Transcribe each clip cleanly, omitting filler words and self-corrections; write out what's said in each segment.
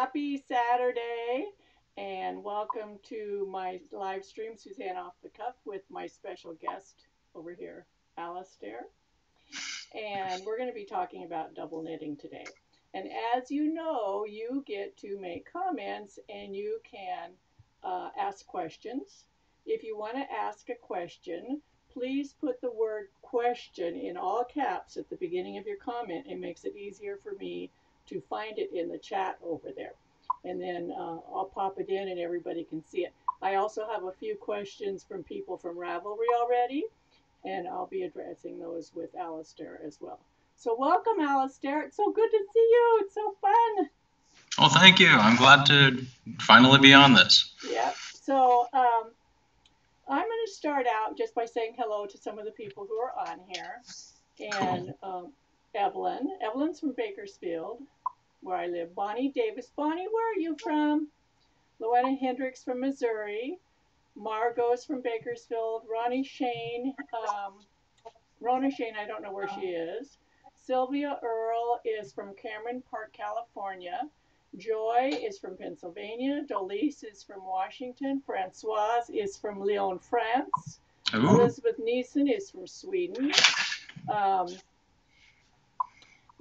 Happy Saturday and welcome to my live stream, Suzanne Off the Cuff, with my special guest over here, Alasdair. And we're going to be talking about double knitting today. And as you know, you get to make comments and you can ask questions. If you want to ask a question, please put the word question in all caps at the beginning of your comment. It makes it easier for me to find it in the chat over there. And then I'll pop it in and everybody can see it. I also have a few questions from people from Ravelry already, and I'll be addressing those with Alasdair as well. So welcome, Alasdair. It's so good to see you. It's so fun. Well, thank you. I'm glad to finally be on this. Yep. So I'm going to start out just by saying hello to some of the people who are on here. And cool. Evelyn's from Bakersfield, where I live. Bonnie Davis. Bonnie, where are you from? Luanna Hendricks from Missouri. Margot's from Bakersfield. Ronnie Shane. Rona Shane, I don't know where she is. Sylvia Earle is from Cameron Park, California. Joy is from Pennsylvania. Dolise is from Washington. Francoise is from Lyon, France. Hello. Elizabeth Neeson is from Sweden.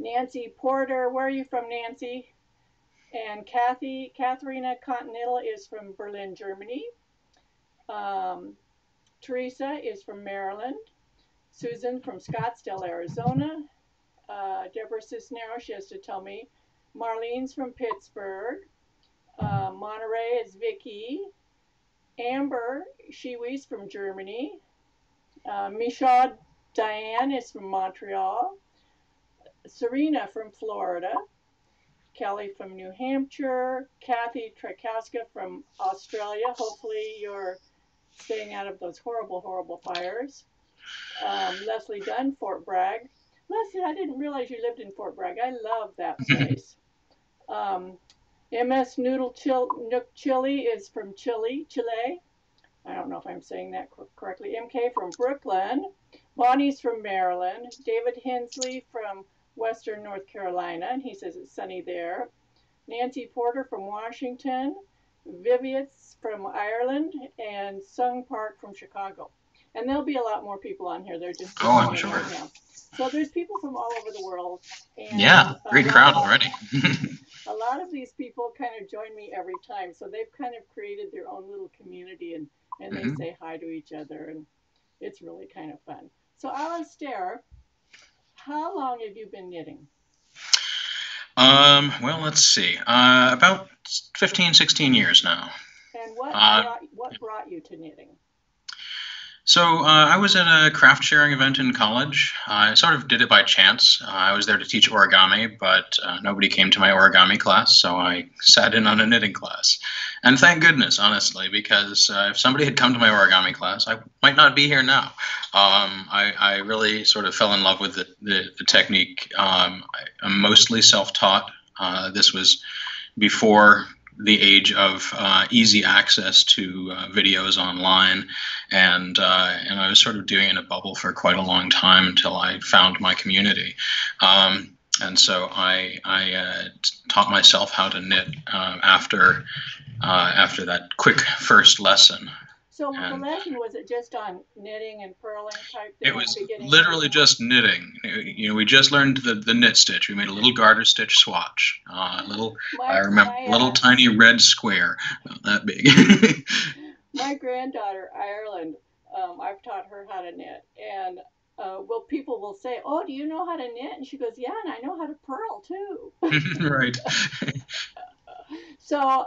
Nancy Porter, where are you from, Nancy? And Katharina Continental is from Berlin, Germany. Teresa is from Maryland. Susan from Scottsdale, Arizona. Deborah Cisneros, she has to tell me. Marlene's from Pittsburgh. Monterey is Vicky. Amber Shiwi's from Germany. Michaud Diane is from Montreal. Serena from Florida. Kelly from New Hampshire. Kathy Trakowska from Australia. Hopefully you're staying out of those horrible, horrible fires. Leslie Dunn, Fort Bragg. Leslie, I didn't realize you lived in Fort Bragg. I love that place. MS Noodle Nook Chili is from Chile. I don't know if I'm saying that correctly. MK from Brooklyn. Bonnie's from Maryland. David Hensley from Western North Carolina, and he says it's sunny there. Nancy Porter from Washington. Viviet's from Ireland. And Sung Park from Chicago. And there'll be a lot more people on here. They're just I'm sure. Right now. So there's people from all over the world. And yeah, great crowd already. A lot of these people kind of join me every time. So they've kind of created their own little community, and they say hi to each other. And it's really kind of fun. So Alasdair, how long have you been knitting? Well, let's see. About 15, 16 years now. And what brought you to knitting? So I was at a craft sharing event in college. I sort of did it by chance. I was there to teach origami, but nobody came to my origami class, so I sat in on a knitting class. And thank goodness, honestly, because if somebody had come to my origami class, I might not be here now. I really sort of fell in love with the technique. I'm mostly self-taught. This was before the age of easy access to videos online, and I was sort of doing it in a bubble for quite a long time until I found my community, and so I taught myself how to knit after that quick first lesson. So the lesson, was it just on knitting and purling type thing? It was literally just knitting. You know, we just learned the knit stitch. We made a little garter stitch swatch. I remember a little tiny red square, not that big. My granddaughter, Ireland, I've taught her how to knit. And well, people will say, oh, do you know how to knit? And she goes, yeah, and I know how to purl too. Right. So,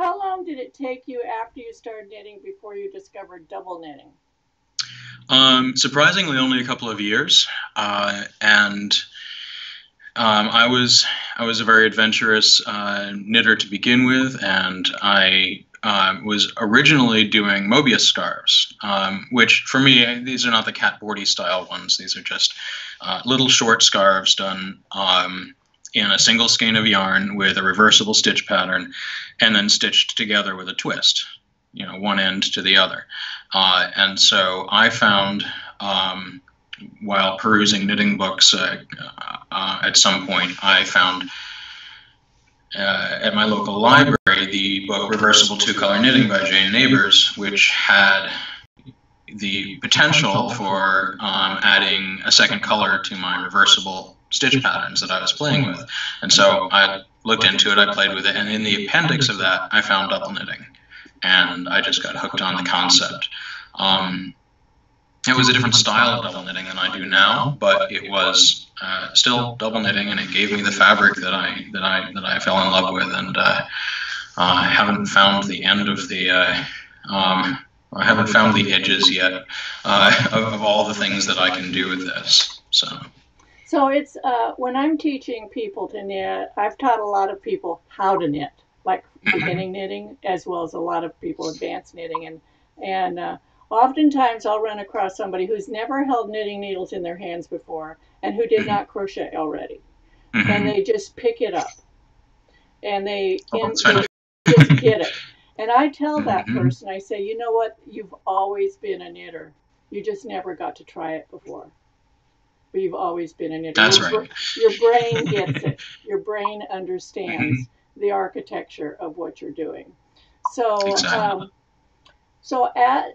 how long did it take you after you started knitting before you discovered double knitting? Surprisingly, only a couple of years, and I was a very adventurous knitter to begin with, and I was originally doing Mobius scarves, which for me, these are not the Kat Bordy style ones. These are just little short scarves done in a single skein of yarn with a reversible stitch pattern, and then stitched together with a twist, you know, one end to the other. And so I found, while perusing knitting books at some point, I found at my local library the book Reversible Two-Color Knitting by Jane Neighbors, which had the potential for adding a second color to my reversible stitch patterns that I was playing with. And so I looked into it, I played with it, and in the appendix of that I found double knitting. And I just got hooked on the concept. It was a different style of double knitting than I do now, but it was still double knitting, and it gave me the fabric that I fell in love with. And I haven't found the end of the I haven't found the edges yet of all the things that I can do with this. So it's when I'm teaching people to knit, I've taught a lot of people how to knit, like beginning knitting, as well as a lot of people advanced knitting, and oftentimes I'll run across somebody who's never held knitting needles in their hands before and who did not crochet already. And they just pick it up. And they just get it. And I tell that person, I say, you know what? You've always been a knitter. You just never got to try it before. But you've always been a knitter. That's right. Your brain gets it. Your brain understands the architecture of what you're doing. So, exactly. So at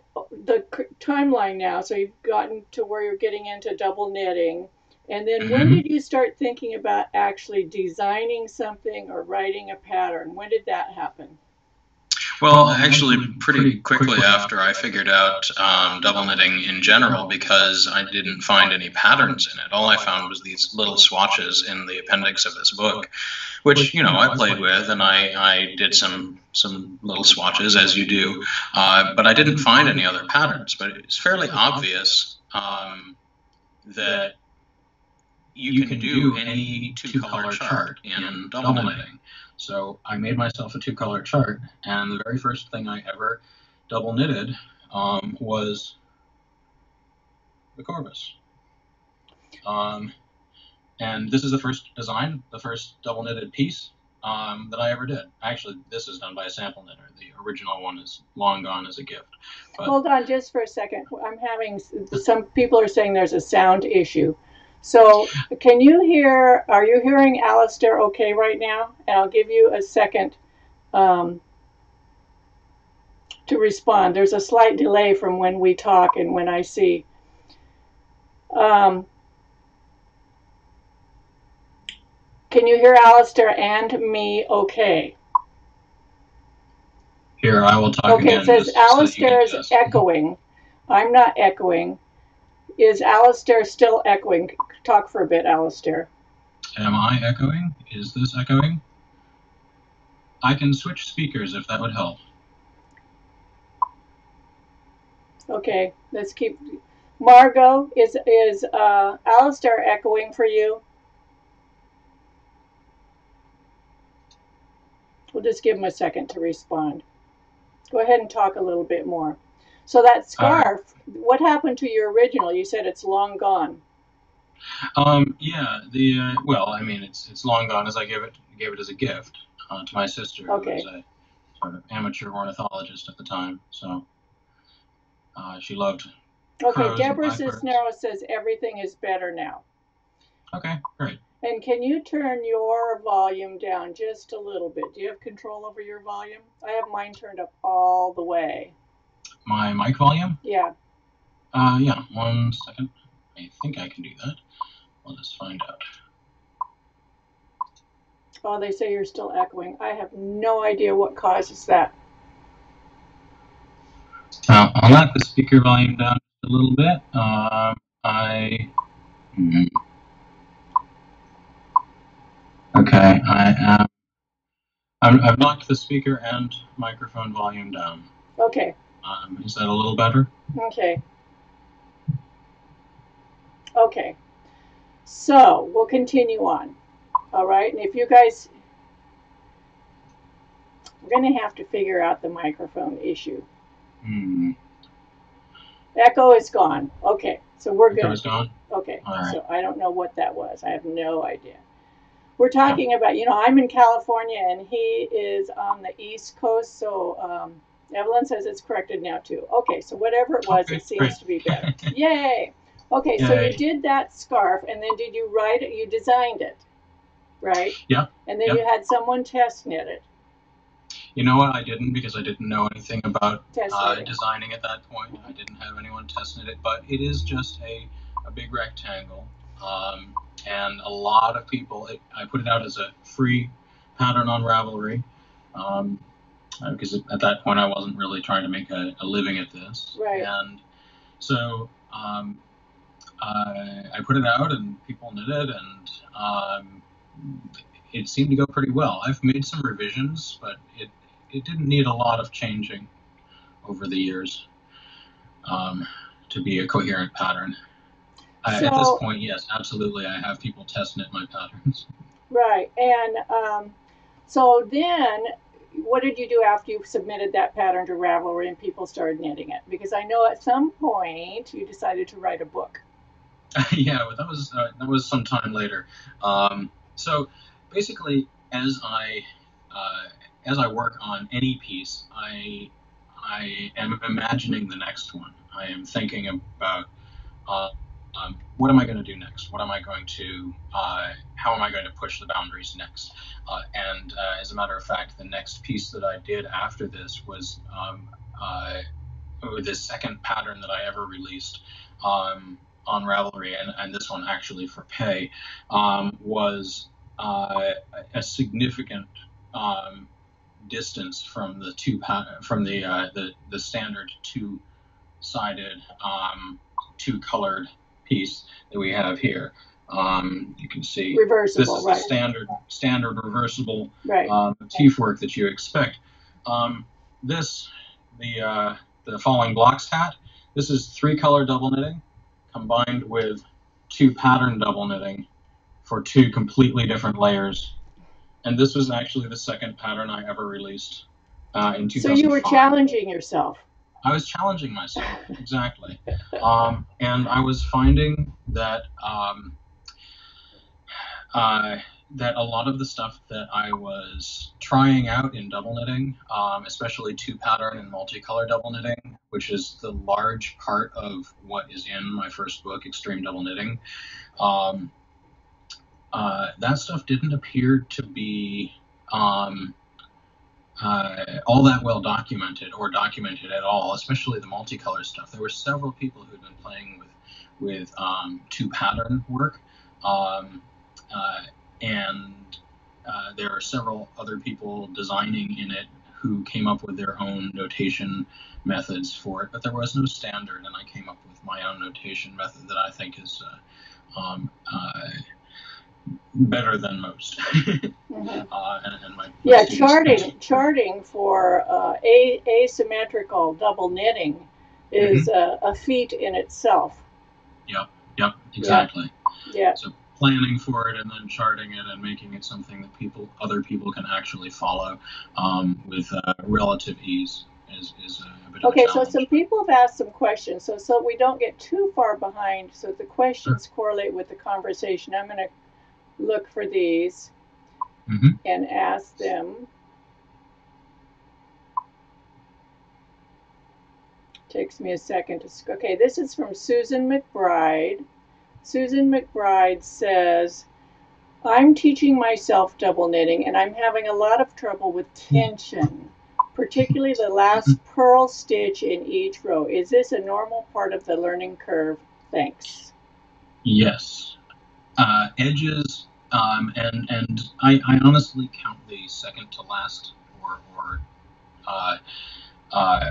the timeline now, so you've gotten to where you're getting into double knitting, and then when did you start thinking about actually designing something or writing a pattern? When did that happen? Well, actually pretty quickly after I figured out double knitting in general, because I didn't find any patterns in it. All I found was these little swatches in the appendix of this book, which, you know, I played with, and I did some little swatches, as you do, but I didn't find any other patterns. But it's fairly obvious that you can do any two-color chart in double knitting. So I made myself a two-color chart, and the very first thing I ever double knitted was the Corvus. And this is the first design, the first double knitted piece that I ever did. Actually, this is done by a sample knitter. The original one is long gone as a gift. But hold on just for a second. I'm having, some people are saying there's a sound issue. So can you hear, are you hearing Alasdair okay right now? And I'll give you a second to respond. There's a slight delay from when we talk and when I see. Can you hear Alasdair and me okay? Here, I will talk again. Okay, it says Alasdair is echoing. I'm not echoing. Is Alasdair still echoing? Talk for a bit, Alasdair. Am I echoing? Is this echoing? I can switch speakers if that would help. Okay, let's keep. Margo, is Alasdair echoing for you? We'll just give him a second to respond. Go ahead and talk a little bit more. So that scarf, what happened to your original? You said it's long gone. Yeah. The well, I mean, it's long gone as I gave it as a gift to my sister, who was a sort of amateur ornithologist at the time. So she loved. Okay, Deborah Cisnero says everything is better now. Okay, great. And can you turn your volume down just a little bit? Do you have control over your volume? I have mine turned up all the way. My mic volume? Yeah. Yeah, 1 second. I think I can do that. We'll just find out. Oh, they say you're still echoing. I have no idea what causes that. I'll knock the speaker volume down a little bit. Okay, I've knocked the speaker and microphone volume down. Okay. Is that a little better? Okay. Okay. So we'll continue on. All right. And if you guys, we're going to have to figure out the microphone issue. Echo is gone. Okay. So we're good. Echo is gone? Okay. All right. So I don't know what that was. I have no idea. We're talking about, you know, I'm in California and he is on the East Coast. So, Evelyn says it's corrected now, too. Okay, so whatever it was, it seems to be better. Yay! Okay, so you did that scarf, and then did you designed it? right? Yeah. And then you had someone test knit it. You know what? I didn't, because I didn't know anything about designing at that point. I didn't have anyone test knit it, but it is just a big rectangle. And a lot of people, I put it out as a free pattern on Ravelry, because at that point I wasn't really trying to make a living at this. Right. And so I put it out and people knit it, and it seemed to go pretty well. I've made some revisions, but it didn't need a lot of changing over the years to be a coherent pattern. At this point, yes, absolutely. I have people test knit my patterns. Right. And so then what did you do after you submitted that pattern to Ravelry and people started knitting it? Because I know at some point you decided to write a book. Yeah, well, that was some time later. So basically, as I work on any piece, I am imagining the next one. I am thinking about what am I going to do next? What am I going to, how am I going to push the boundaries next? And as a matter of fact, the next piece that I did after this was the second pattern that I ever released on Ravelry, and this one actually for pay, was a significant distance from the the standard two-sided, two-colored piece that we have here. You can see reversible, this is the standard reversible motif work that you expect. The Falling Blocks hat. This is three-color double knitting combined with two-pattern double knitting for two completely different layers. And this was actually the second pattern I ever released in 2005. So you were challenging yourself. I was challenging myself, exactly. And I was finding that that a lot of the stuff that I was trying out in double knitting, especially two-pattern and multicolor double knitting, which is the large part of what is in my first book, Extreme Double Knitting, that stuff didn't appear to be all that well documented or documented at all, especially the multicolor stuff. There were several people who'd been playing with two-pattern work, and there are several other people designing in it who came up with their own notation methods for it, but there was no standard, and I came up with my own notation method that I think is better than most. And my charting for asymmetrical double knitting is a feat in itself. Yep, exactly. Yeah. So planning for it and then charting it and making it something that other people can actually follow with relative ease is a bit of a challenge. So some people have asked some questions, so we don't get too far behind, so the questions correlate with the conversation. I'm going to look for these and ask them. Takes me a second to. Okay, this is from Susan McBride. Susan McBride says, "I'm teaching myself double knitting, and I'm having a lot of trouble with tension, particularly the last purl stitch in each row. Is this a normal part of the learning curve? Thanks." Yes. Edges, and I honestly count the second to last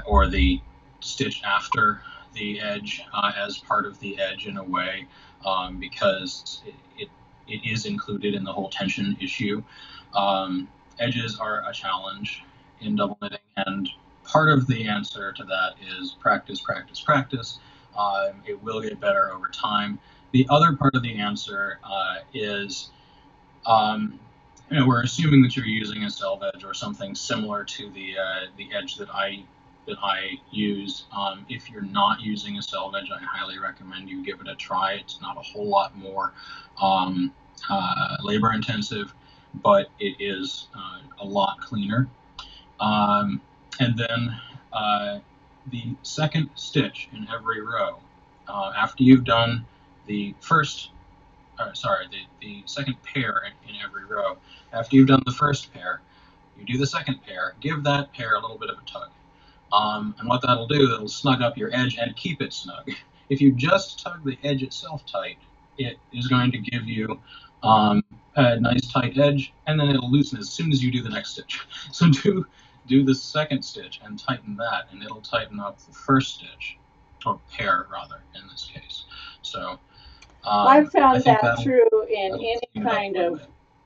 or the stitch after the edge as part of the edge in a way, because it is included in the whole tension issue. Edges are a challenge in double knitting, and part of the answer to that is practice, practice, practice. It will get better over time. The other part of the answer is, we're assuming that you're using a selvedge edge or something similar to the edge that I use. If you're not using a selvedge edge, I highly recommend you give it a try. It's not a whole lot more labor intensive, but it is a lot cleaner. And then the second stitch in every row, after you've done the first sorry, the second pair in every row. After you've done the first pair, you do the second pair, give that pair a little bit of a tug. And what that'll do, it'll snug up your edge and keep it snug. If you just tug the edge itself tight, it is going to give you a nice tight edge, and then it'll loosen as soon as you do the next stitch. So do the second stitch and tighten that, and it'll tighten up the first stitch, or pair rather, in this case. So I've found that true in any kind of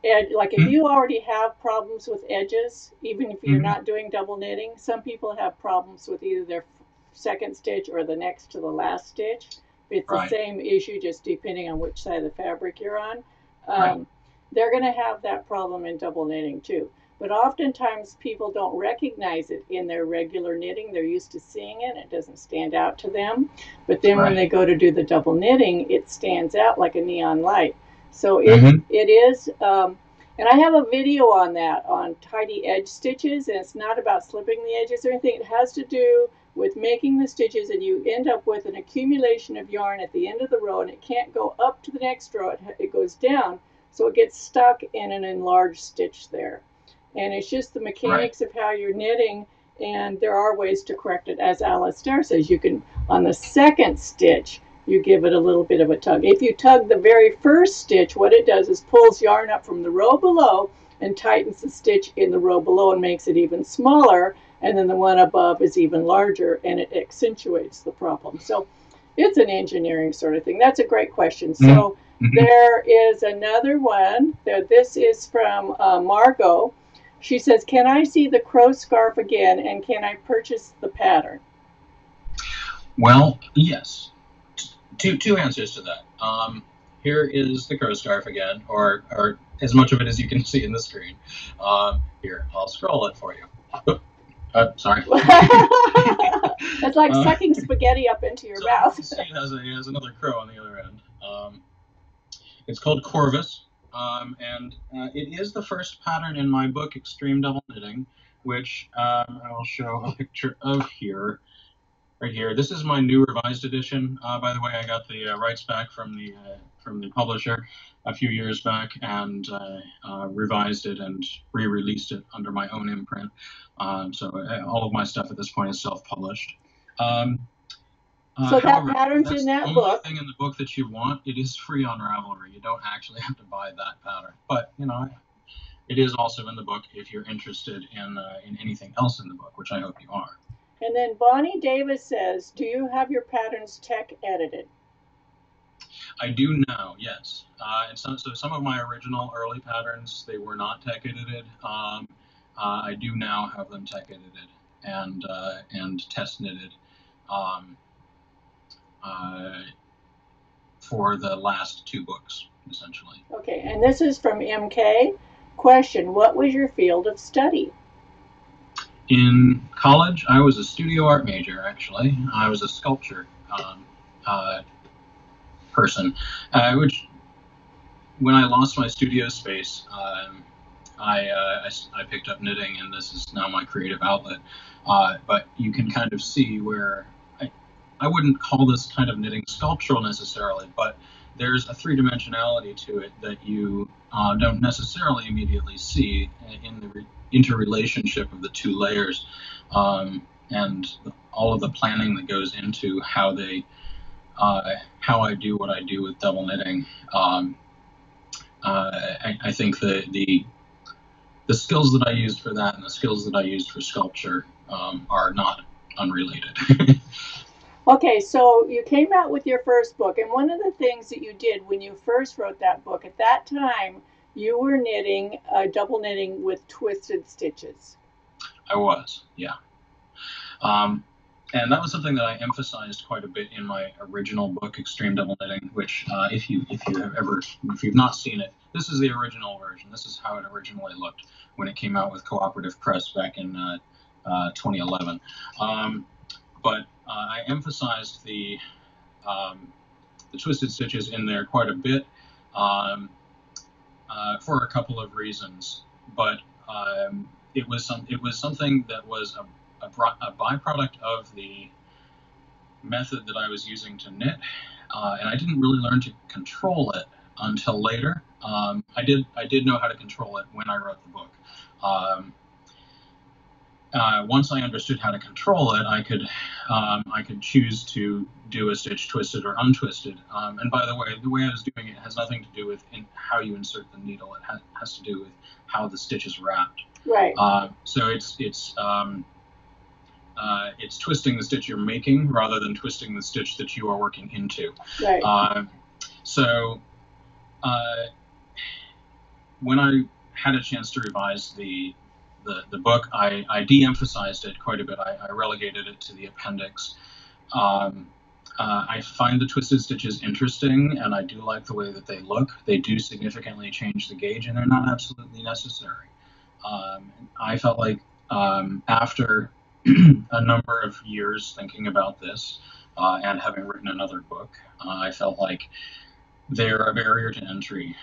edge. Like if you already have problems with edges, even if you're not doing double knitting, some people have problems with either their second stitch or the next to the last stitch. It's the same issue, just depending on which side of the fabric you're on. They're going to have that problem in double knitting too. But oftentimes people don't recognize it in their regular knitting. They're used to seeing it. It doesn't stand out to them. But then when they go to do the double knitting, it stands out like a neon light. So it is, and I have a video on that, on tidy edge stitches. And it's not about slipping the edges or anything. It has to do with making the stitches, and you end up with an accumulation of yarn at the end of the row, and it can't go up to the next row. It goes down, so it gets stuck in an enlarged stitch there. And it's just the mechanics of how you're knitting, and there are ways to correct it. As Alasdair says, you can, on the second stitch, you give it a little bit of a tug. If you tug the very first stitch, what it does is pulls yarn up from the row below and tightens the stitch in the row below and makes it even smaller, and then the one above is even larger, and it accentuates the problem. So it's an engineering sort of thing. That's a great question. So there is another one. This is from Margot. She says, can I see the crow scarf again, and can I purchase the pattern? Well, yes. Two answers to that. Here is the crow scarf again, or as much of it as you can see in the screen. Here, I'll scroll it for you. Sorry. It's like sucking spaghetti up into your mouth. See, it has another crow on the other end. It's called Corvus. And it is the first pattern in my book, Extreme Double Knitting, which I'll show a picture of here, right here. This is my new revised edition. By the way, I got the rights back from the publisher a few years back, and revised it and re-released it under my own imprint. So all of my stuff at this point is self-published. So however, that pattern's in that book. That's the thing in the book that you want. It is free on Ravelry. You don't actually have to buy that pattern. But, you know, it is also in the book if you're interested in anything else in the book, which I hope you are. And then Bonnie Davis says, do you have your patterns tech edited? I do now, yes. And so some of my original early patterns, they were not tech edited. I do now have them tech edited and test knitted. For the last two books, essentially. Okay, and this is from MK. Question, what was your field of study? In college, I was a studio art major, actually. I was a sculpture person, which, when I lost my studio space, I picked up knitting, and this is now my creative outlet. But you can kind of see where I wouldn't call this kind of knitting sculptural necessarily, but there's a three-dimensionality to it that you don't necessarily immediately see in the interrelationship of the two layers, and all of the planning that goes into how they, how I do what I do with double knitting. I think the skills that I used for that and the skills that I used for sculpture are not unrelated. Okay, so you came out with your first book, and one of the things that you did when you first wrote that book, at that time, you were knitting, double knitting with twisted stitches. I was, yeah. And that was something that I emphasized quite a bit in my original book, Extreme Double Knitting, which if you've not seen it, this is the original version. This is how it originally looked when it came out with Cooperative Press back in 2011. But I emphasized the twisted stitches in there quite a bit for a couple of reasons. But it was something that was a byproduct of the method that I was using to knit, and I didn't really learn to control it until later. I did know how to control it when I wrote the book. Once I understood how to control it, I could choose to do a stitch twisted or untwisted. And by the way I was doing it has nothing to do with how you insert the needle. It has to do with how the stitch is wrapped. Right. So it's twisting the stitch you're making rather than twisting the stitch that you are working into. Right. When I had a chance to revise the book, I de-emphasized it quite a bit. I relegated it to the appendix. I find the twisted stitches interesting, and I do like the way that they look. They do significantly change the gauge, and they're not absolutely necessary. I felt like after a number of years thinking about this and having written another book, I felt like they're a barrier to entry.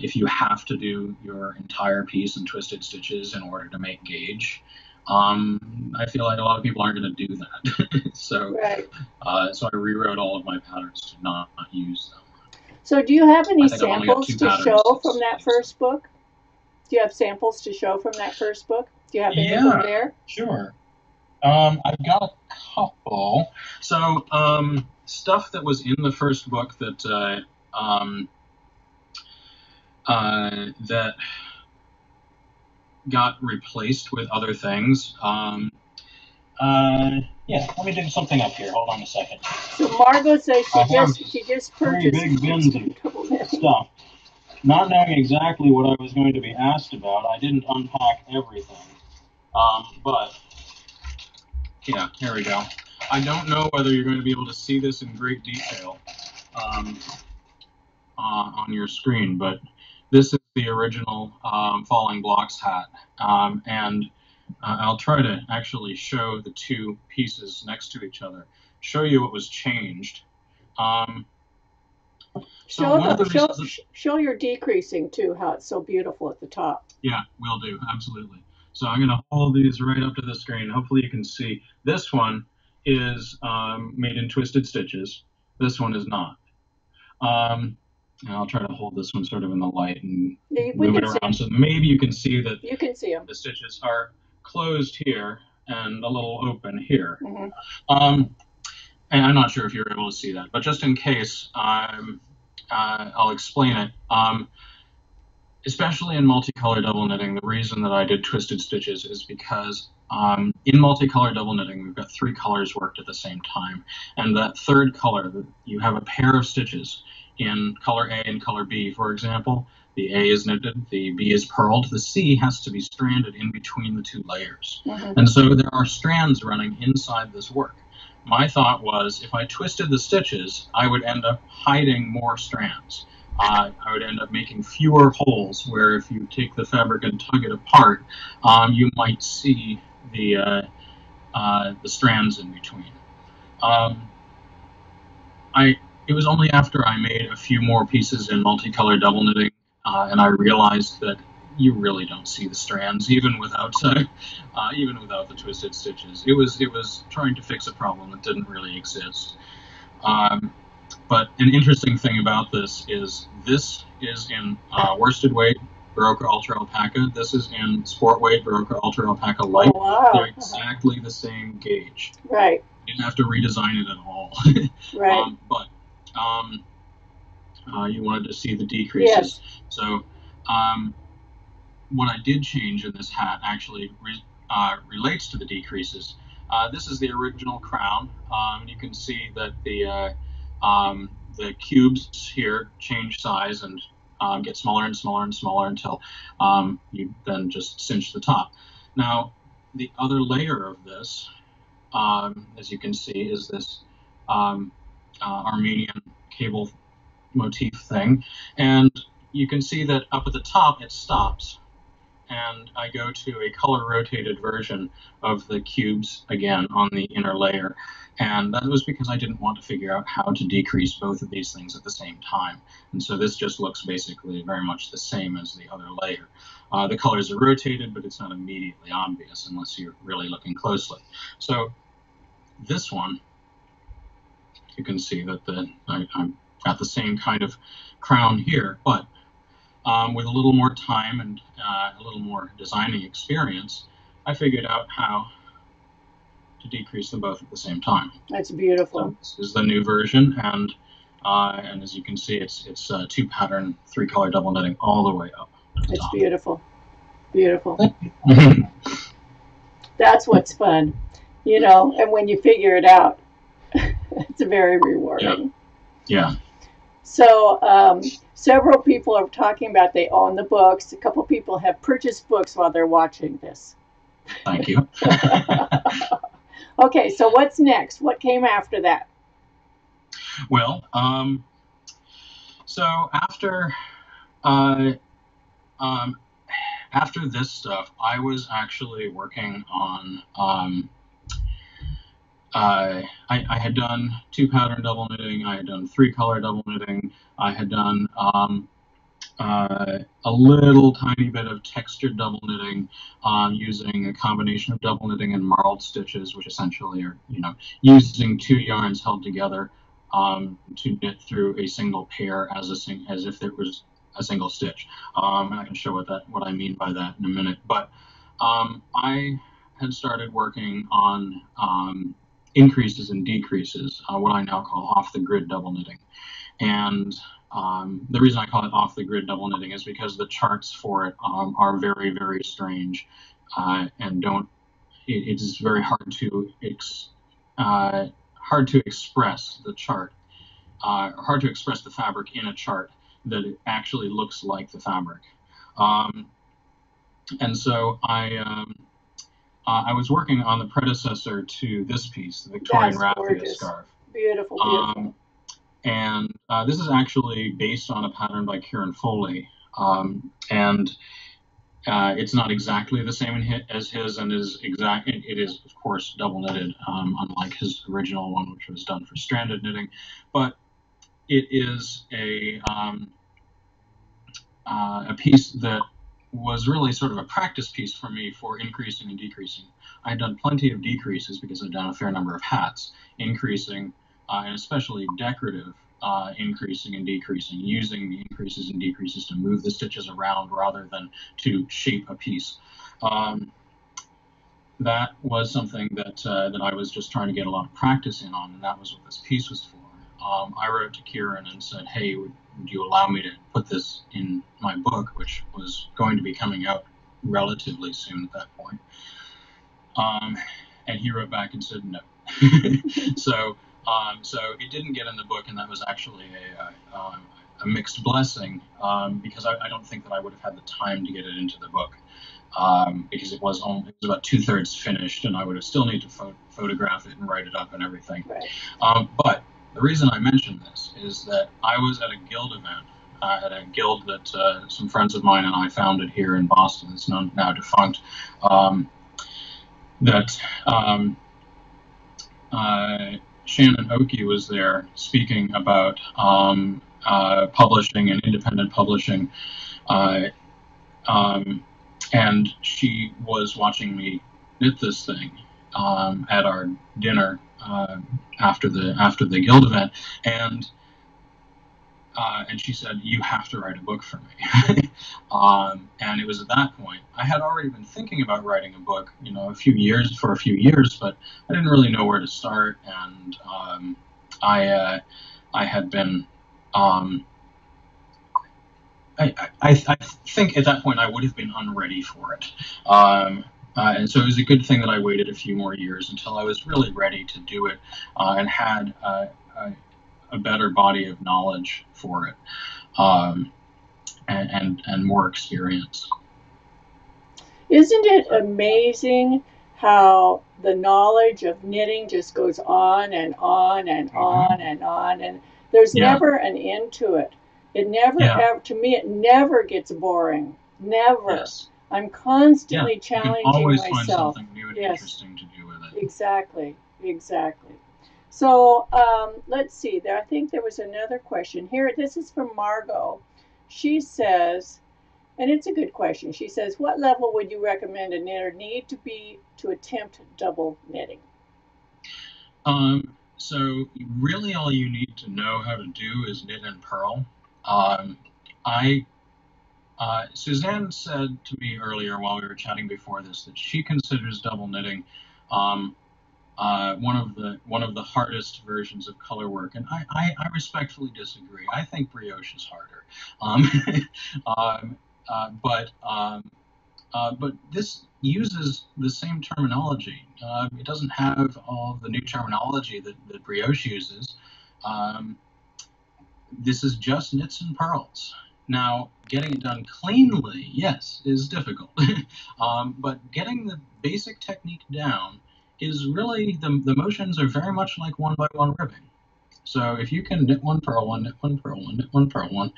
If you have to do your entire piece in twisted stitches in order to make gauge, I feel like a lot of people aren't going to do that. So, right. So I rewrote all of my patterns to not use them. So do you have any samples to show from that first book? Do you have samples to show from that first book? Do you have any from there? Sure. I've got a couple. So stuff that was in the first book that that got replaced with other things. Let me dig something up here. Hold on a second. So Margo says she just purchased very big bins of stuff. Not knowing exactly what I was going to be asked about, I didn't unpack everything. But yeah, here we go. I don't know whether you're going to be able to see this in great detail on your screen, but this is the original Falling Blocks hat, and I'll try to actually show the two pieces next to each other, show you what was changed. Show your decreasing too, how it's so beautiful at the top. Yeah, will do, absolutely. So I'm going to hold these right up to the screen. Hopefully you can see. This one is made in twisted stitches. This one is not. And I'll try to hold this one sort of in the light and move it around. So maybe you can see that you can see them. The stitches are closed here and a little open here. Mm-hmm. And I'm not sure if you're able to see that, but just in case, I'll explain it. Especially in multicolor double knitting, the reason that I did twisted stitches is because in multicolor double knitting, we've got three colors worked at the same time. And that third color, you have a pair of stitches in color A and color B. For example, the A is knitted, the B is purled, the C has to be stranded in between the two layers. Mm-hmm. And so there are strands running inside this work. My thought was, if I twisted the stitches, I would end up hiding more strands. I would end up making fewer holes where if you take the fabric and tug it apart, you might see the strands in between. It was only after I made a few more pieces in multicolor double knitting, and I realized that you really don't see the strands even without the twisted stitches. It was trying to fix a problem that didn't really exist. But an interesting thing about this is in worsted weight Berroco Ultra Alpaca. This is in sport weight Berroco Ultra Alpaca Light. Oh, wow. They're exactly the same gauge. Right. You didn't have to redesign it at all. Right. But you wanted to see the decreases. Yes. So. What I did change in this hat actually relates to the decreases. This is the original crown. You can see that the cubes here change size and get smaller and smaller and smaller until you then just cinch the top. Now, the other layer of this, as you can see, is this Armenian cable motif thing. And you can see that up at the top it stops. And I go to a color-rotated version of the cubes again on the inner layer. And that was because I didn't want to figure out how to decrease both of these things at the same time. And so this just looks basically very much the same as the other layer. The colors are rotated, but it's not immediately obvious unless you're really looking closely. So this one, you can see that I got the same kind of crown here, but with a little more time and a little more designing experience, I figured out how to decrease them both at the same time. That's beautiful. So this is the new version, and as you can see, it's two pattern, three color double knitting all the way up. It's beautiful, beautiful. That's what's fun, you know. And when you figure it out, it's very rewarding. Yeah. So several people are talking about they own the books. A couple people have purchased books while they're watching this. Thank you. Okay, so what's next? What came after that? Well, so after this stuff, I was actually working on, I had done two pattern double knitting, I had done three color double knitting, I had done a little tiny bit of textured double knitting using a combination of double knitting and marled stitches, which essentially are, you know, using two yarns held together to knit through a single pair as if it was a single stitch. And I can show what I mean by that in a minute. But I had started working on increases and decreases, what I now call off-the-grid double knitting. And the reason I call it off-the-grid double knitting is because the charts for it are very, very strange and don't. It's very hard to express the chart, hard to express the fabric in a chart that it actually looks like the fabric. And so I was working on the predecessor to this piece, the Victorian raffia scarf. Beautiful, beautiful. And this is actually based on a pattern by Kieran Foley. It's not exactly the same as his, and it is, of course, double knitted, unlike his original one, which was done for stranded knitting. But it is a piece that was really sort of a practice piece for me for increasing and decreasing. I had done plenty of decreases because I'd done a fair number of hats, increasing and especially decorative increasing and decreasing, using the increases and decreases to move the stitches around rather than to shape a piece. That was something that that I was just trying to get a lot of practice in on, and that was what this piece was for. I wrote to Kieran and said, hey, would you allow me to put this in my book, which was going to be coming out relatively soon at that point. And he wrote back and said no. So it didn't get in the book, and that was actually a mixed blessing, because I don't think that I would have had the time to get it into the book, because it was about 2/3 finished, and I would have still need to photograph it and write it up and everything. Right. But the reason I mention this is that I was at a guild event, at a guild that some friends of mine and I founded here in Boston. It's now defunct. Shannon Oakey was there speaking about publishing and independent publishing, and she was watching me knit this thing at our dinner. After the guild event, and she said, you have to write a book for me. And it was at that point I had already been thinking about writing a book, you know, for a few years, but I didn't really know where to start, and I had been I think at that point I would have been unready for it. And so it was a good thing that I waited a few more years until I was really ready to do it and had a better body of knowledge for it and more experience. Isn't it amazing how the knowledge of knitting just goes on and on and on and on, and there's never an end to it. It never, to me, it never gets boring. Never. Yes. I'm constantly challenging myself. Always find something new and interesting to do with it. Exactly, exactly. So let's see. I think there was another question here. This is from Margot. She says, and it's a good question. She says, what level would you recommend a knitter need to be to attempt double knitting? So really all you need to know how to do is knit and purl. Suzanne said to me earlier while we were chatting before this that she considers double knitting one of the hardest versions of color work, and I respectfully disagree. I think brioche is harder, but this uses the same terminology. It doesn't have all the new terminology that brioche uses. This is just knits and purls. Now, getting it done cleanly, yes, is difficult. But getting the basic technique down is really, the motions are very much like one-by-one ribbing. So if you can knit one, purl one, knit one, purl one, knit one, purl one,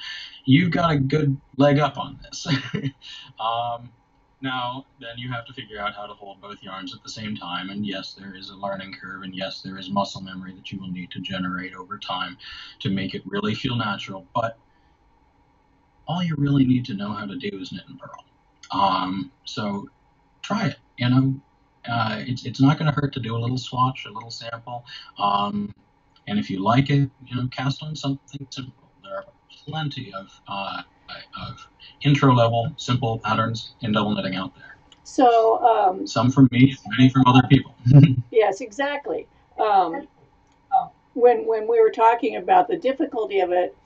you've got a good leg up on this. Now, then you have to figure out how to hold both yarns at the same time, and yes, there is a learning curve, and yes, there is muscle memory that you will need to generate over time to make it really feel natural, but all you really need to know how to do is knit and purl. So try it. You know, it's not going to hurt to do a little swatch, a little sample. And if you like it, you know, cast on something simple. There are plenty of intro level simple patterns in double knitting out there. So some from me, many from other people. Yes, exactly. When we were talking about the difficulty of it,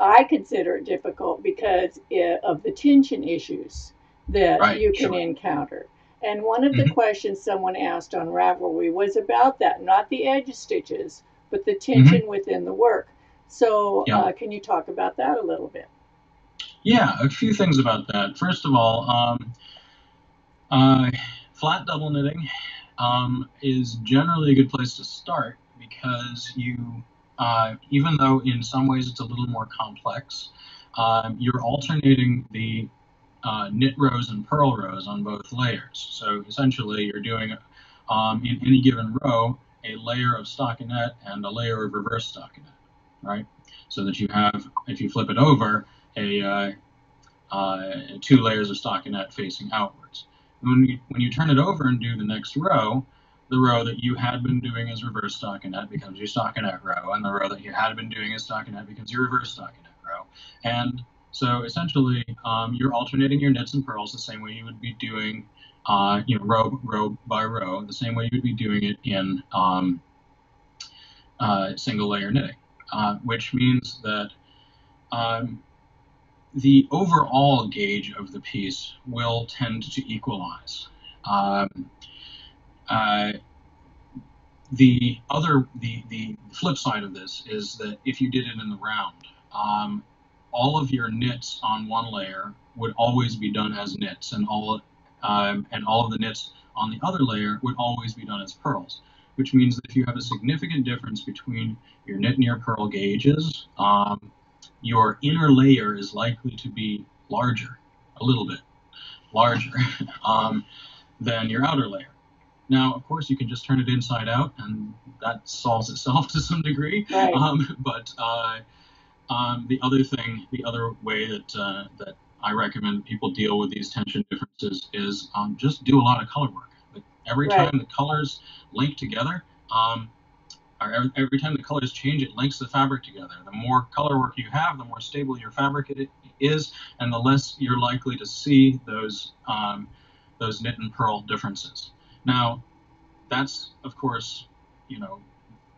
I consider it difficult because of the tension issues that you can encounter. And one of the questions someone asked on Ravelry was about that, not the edge stitches, but the tension within the work. So can you talk about that a little bit? Yeah, a few things about that. First of all, flat double knitting is generally a good place to start because you... even though in some ways it's a little more complex, you're alternating the knit rows and purl rows on both layers. So essentially you're doing, in any given row, a layer of stockinette and a layer of reverse stockinette, right? So that you have, if you flip it over, two layers of stockinette facing outwards. When you turn it over and do the next row, the row that you had been doing as reverse stockinette becomes your stockinette row, and the row that you had been doing as stockinette becomes your reverse stockinette row. And so essentially, you're alternating your knits and purls the same way you would be doing, you know, row by row, the same way you would be doing it in single layer knitting, which means that the overall gauge of the piece will tend to equalize. The flip side of this is that if you did it in the round, all of your knits on one layer would always be done as knits, and all of the knits on the other layer would always be done as purls, which means that if you have a significant difference between your knit and your purl gauges, your inner layer is likely to be larger, a little bit larger than your outer layer. Now, of course, you can just turn it inside out, and that solves itself to some degree. Right. The other way that I recommend people deal with these tension differences is just do a lot of color work. Like every time the colors link together, or every time the colors change, it links the fabric together. The more color work you have, the more stable your fabric it is, and the less you're likely to see those knit and purl differences. Now, that's, of course, you know,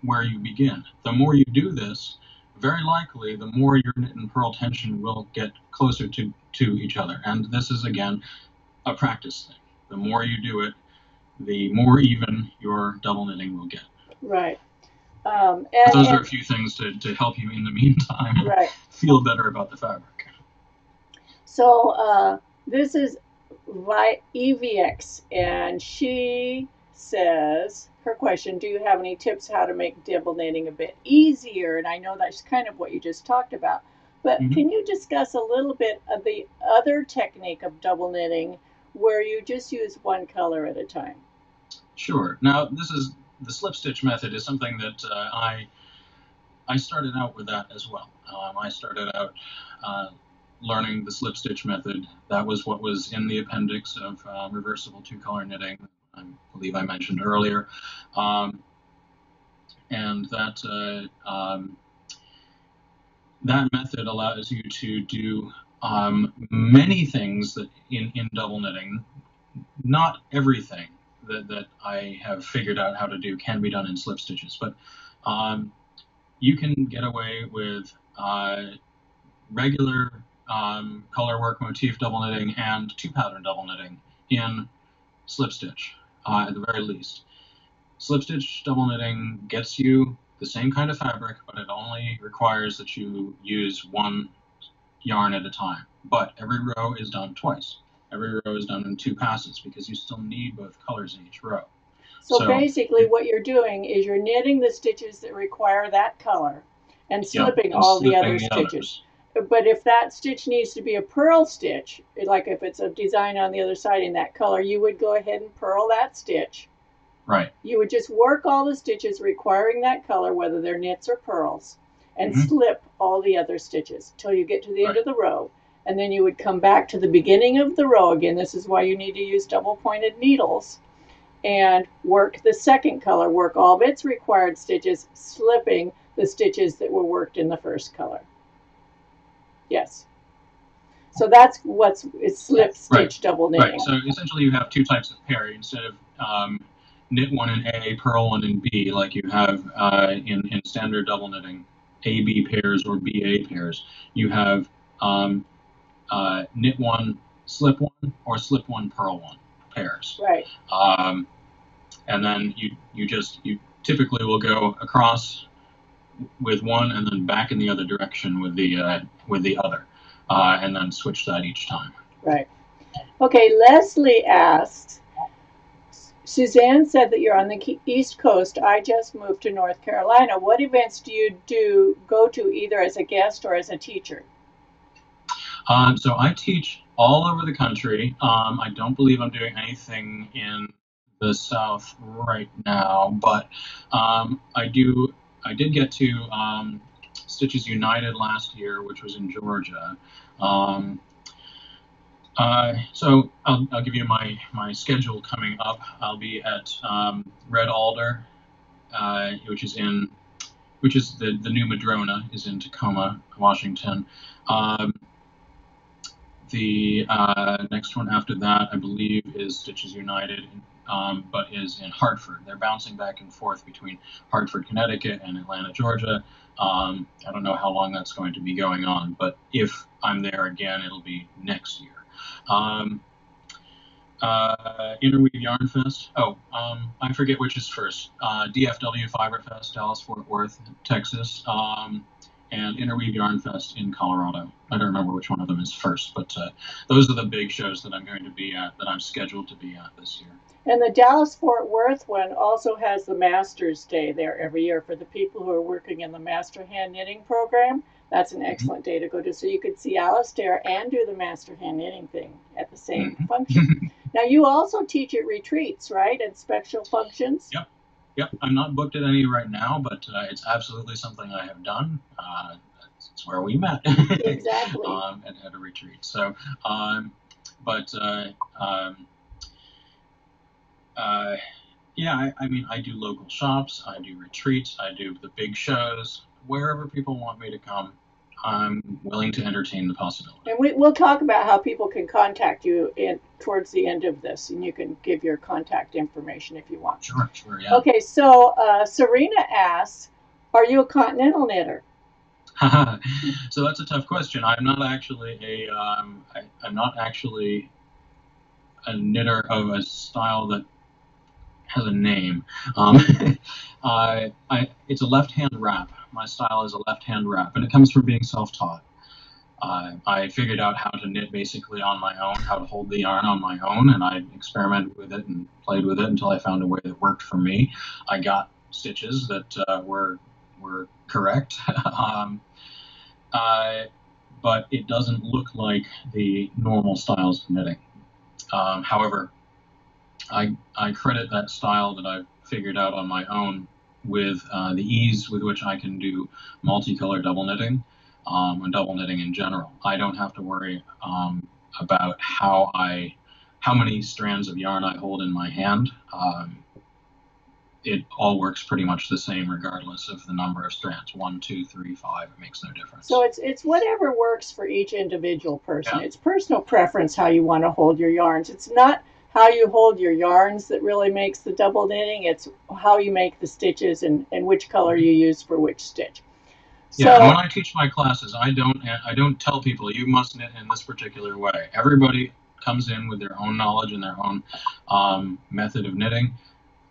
where you begin. The more you do this, very likely, the more your knit and purl tension will get closer to each other. And this is, again, a practice thing. The more you do it, the more even your double knitting will get. Right. Those are a few things to help you in the meantime feel better about the fabric. So this is... by EVX, and she says, her question, do you have any tips how to make double knitting a bit easier? And I know that's kind of what you just talked about, but can you discuss a little bit of the other technique of double knitting where you just use one color at a time? Sure. Now, this is the slip stitch method is something that I started out with that as well. I started out learning the slip stitch method. That was what was in the appendix of Reversible Two-Color Knitting, I believe I mentioned earlier. and that that method allows you to do many things that in double knitting. Not everything that I have figured out how to do can be done in slip stitches, but you can get away with regular color work motif double knitting and two pattern double knitting in slip stitch, at the very least. Slip stitch double knitting gets you the same kind of fabric, but it only requires that you use one yarn at a time. But every row is done twice. Every row is done in two passes because you still need both colors in each row. So basically what you're doing is you're knitting the stitches that require that color and slipping all the other stitches. But if that stitch needs to be a purl stitch, like if it's a design on the other side in that color, you would go ahead and purl that stitch. Right. You would just work all the stitches requiring that color, whether they're knits or purls, and slip all the other stitches till you get to the end of the row. And then you would come back to the beginning of the row again. This is why you need to use double pointed needles and work the second color, work all of its required stitches, slipping the stitches that were worked in the first color. Yes. So that's it's slip stitch double knitting. Right. So essentially you have two types of pairing instead of knit one in A, purl one in B, like you have in standard double knitting, AB pairs or BA pairs. You have knit one, slip one, or slip one, purl one pairs. Right. And then you typically will go across with one and then back in the other direction with the other, and then switch that each time. Right. Okay. Leslie asks, Suzanne said that you're on the East Coast. I just moved to North Carolina. What events do you go to either as a guest or as a teacher? So I teach all over the country. I don't believe I'm doing anything in the South right now, but I did get to Stitches United last year, which was in Georgia. So I'll give you my schedule coming up. I'll be at Red Alder, which is the new Madrona, is in Tacoma, Washington. The next one after that, I believe, is Stitches United, but is in Hartford. They're bouncing back and forth between Hartford, Connecticut, and Atlanta, Georgia. I don't know how long that's going to be going on, but if I'm there again, it'll be next year. Interweave Yarn Fest. Oh, I forget which is first. DFW Fiber Fest, Dallas, Fort Worth, Texas. And Interweave Yarn Fest in Colorado. I don't remember which one of them is first, but those are the big shows that I'm going to be at, that I'm scheduled to be at this year. And the Dallas-Fort Worth one also has the Master's Day there every year for the people who are working in the Master Hand Knitting Program. That's an excellent day to go to. So you could see Alasdair and do the Master Hand Knitting thing at the same function. Now, you also teach at retreats, right, and special functions? Yep. Yep, I'm not booked at any right now, but it's absolutely something I have done. It's where we met. Exactly. At a retreat. So, yeah, I mean, I do local shops, I do retreats, I do the big shows. Wherever people want me to come, I'm willing to entertain the possibility. And we'll talk about how people can contact you towards the end of this, and you can give your contact information if you want. Sure, sure, yeah. Okay, so Serena asks, are you a continental knitter? So that's a tough question. I'm not actually a I'm not actually a knitter of a style that has a name. It's a left-hand wrap. My style is a left-hand wrap, and it comes from being self-taught. I figured out how to knit basically on my own, how to hold the yarn on my own, and I experimented with it and played with it until I found a way that worked for me. I got stitches that were correct, but it doesn't look like the normal styles of knitting. However, I credit that style that I've figured out on my own with the ease with which I can do multicolor double knitting and double knitting in general. I don't have to worry about how many strands of yarn I hold in my hand. it all works pretty much the same regardless of the number of strands, 1, 2, 3, 5, it makes no difference. So it's whatever works for each individual person. Yeah. It's personal preference how you want to hold your yarns. It's not how you hold your yarns that really makes the double knitting, it's how you make the stitches and which color you use for which stitch. So, yeah, when I teach my classes, I don't tell people you must knit in this particular way. Everybody comes in with their own knowledge and their own method of knitting.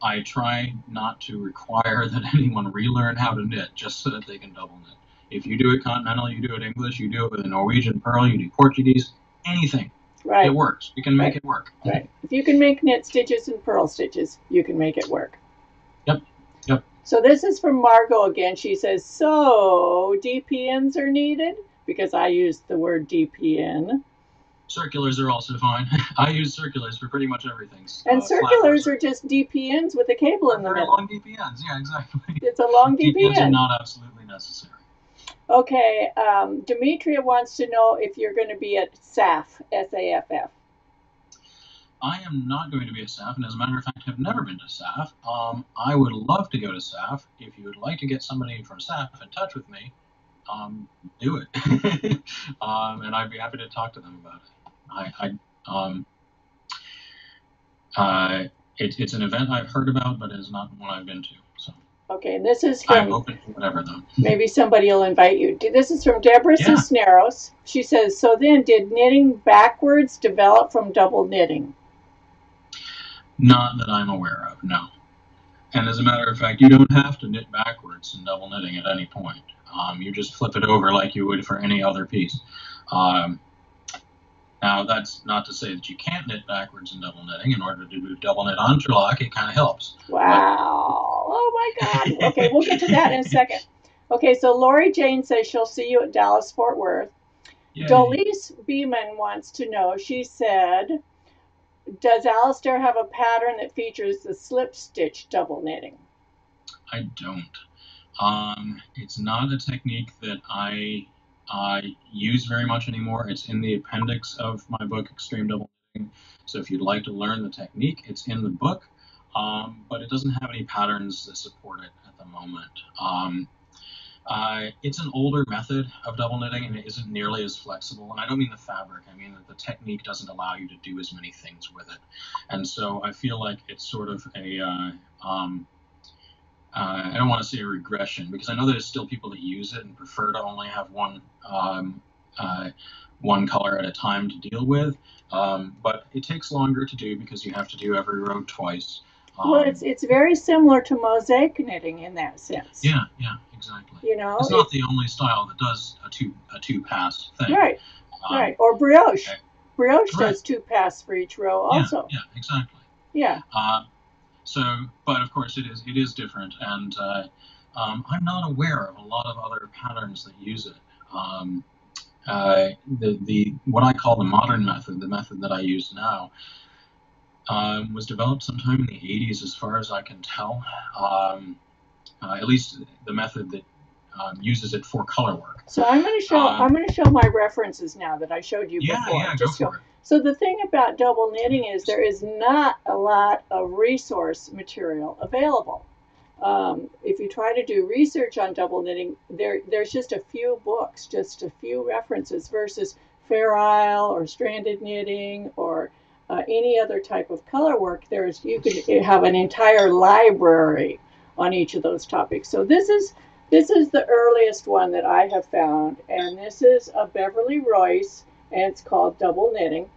I try not to require that anyone relearn how to knit just so that they can double knit. If you do it continental, you do it English, you do it with a Norwegian purl, you do Portuguese, anything. Right. It works. You can make it work. Right. If you can make knit stitches and purl stitches, you can make it work. Yep. Yep. So this is from Margot again. She says, so DPNs are needed? Because I used the word DPN. Circulars are also fine. I use circulars for pretty much everything. And circulars are just DPNs with a cable in the middle. Long DPNs, yeah, exactly. It's a long DPN. DPNs are not absolutely necessary. Okay, Demetria wants to know if you're going to be at SAFF, S-A-F-F. I am not going to be at SAFF, and as a matter of fact, have never been to SAFF. I would love to go to SAFF. If you would like to get somebody from SAFF in touch with me, do it. And I'd be happy to talk to them about it. It's an event I've heard about, but it's not one I've been to. So okay, this is from, I'm open to whatever though. Maybe somebody will invite you. This is from Deborah Cisneros. She says, so then did knitting backwards develop from double knitting? Not that I'm aware of, no. And as a matter of fact, you don't have to knit backwards in double knitting at any point. You just flip it over like you would for any other piece. Now, that's not to say that you can't knit backwards in double knitting. In order to do double knit entrelock, it kind of helps. Wow. But... oh, my God. Okay, we'll get to that in a second. Okay, so Lori Jane says she'll see you at Dallas-Fort Worth. Yay. Dolise Beeman wants to know, she said, does Alasdair have a pattern that features the slip stitch double knitting? I don't. It's not a technique that I use very much anymore. It's in the appendix of my book, Extreme Double Knitting. So if you'd like to learn the technique, it's in the book, but it doesn't have any patterns that support it at the moment. It's an older method of double knitting, and it isn't nearly as flexible. And I don't mean the fabric. I mean that the technique doesn't allow you to do as many things with it. And so I feel like it's sort of a... I don't want to say a regression, because I know there's still people that use it and prefer to only have one color at a time to deal with. But it takes longer to do because you have to do every row twice. Well, it's very similar to mosaic knitting in that sense. Yeah, yeah, exactly. You know, it's not the only style that does a two pass thing. Right, right. Or brioche. Okay. Brioche does two pass for each row also. Yeah, yeah, exactly. Yeah. So, but of course it is different, and I'm not aware of a lot of other patterns that use it. The what I call the modern method, the method that I use now, was developed sometime in the 80s, as far as I can tell. At least the method that uses it for color work. So I'm going to show my references now that I showed you before. Yeah, go for it. So the thing about double knitting is there is not a lot of resource material available. If you try to do research on double knitting, there's just a few books, just a few references, versus Fair Isle or Stranded Knitting or any other type of color work. You could have an entire library on each of those topics. So this is the earliest one that I have found, and this is a Beverly Royce. And it's called Double Knitting.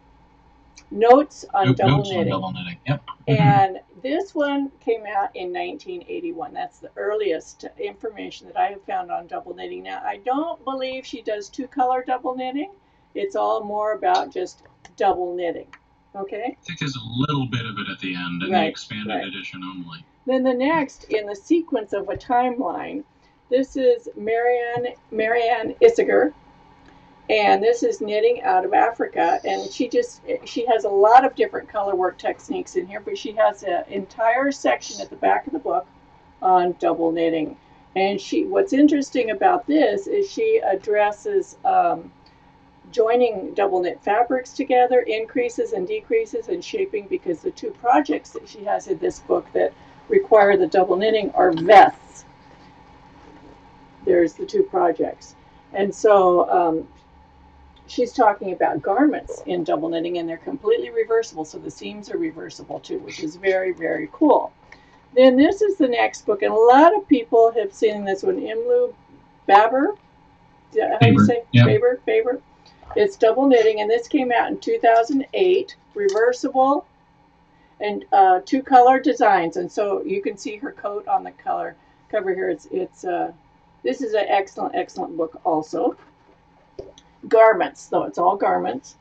Notes on Double Knitting. Yep. And this one came out in 1981. That's the earliest information that I have found on double knitting. Now, I don't believe she does two-color double knitting. It's all more about just double knitting. Okay? I think there's a little bit of it at the end, in the expanded edition only. Then the next, in the sequence of a timeline, this is Marianne Isager. And this is Knitting Out of Africa, and she has a lot of different color work techniques in here, but she has an entire section at the back of the book on double knitting. And what's interesting about this is she addresses joining double knit fabrics together, increases and decreases, and shaping, because the two projects that she has in this book that require the double knitting are vests. There's the two projects. And so she's talking about garments in double knitting, and they're completely reversible, so the seams are reversible too, which is very, very cool. Then this is the next book, and a lot of people have seen this one, Imlu Baber. How do you say? Yeah. Baber? Baber. It's double knitting, and this came out in 2008, reversible and two color designs. And so you can see her coat on the color cover here. This is an excellent, excellent book also. Garments, though, it's all garments.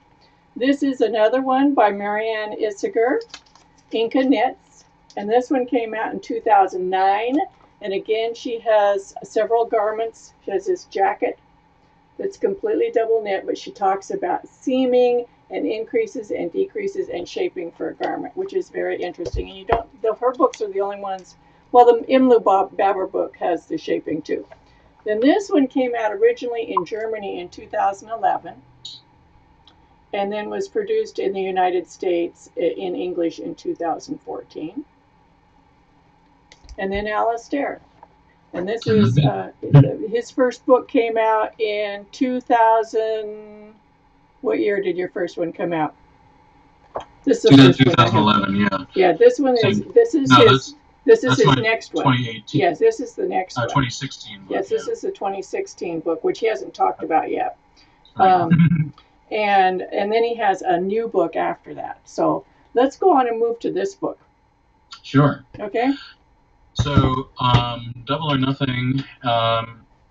This is another one by Marianne Isager, Inca Knits, and this one came out in 2009. And again, she has several garments. She has this jacket that's completely double knit, but she talks about seaming and increases and decreases and shaping for a garment, which is very interesting. And you don't, her books are the only ones. Well, the Imlu Baber book has the shaping too. Then this one came out originally in Germany in 2011, and then was produced in the United States in English in 2014. And then Alasdair. And this is, his first book came out in 2000. What year did your first one come out? This is 2011, yeah. Yeah, this one is, this is his next one. 2018. Yes, this is the next one. 2016 book. Yes, this is the 2016 book, which he hasn't talked about yet. And then he has a new book after that. So let's go on and move to this book. Sure. Okay. So Double or Nothing,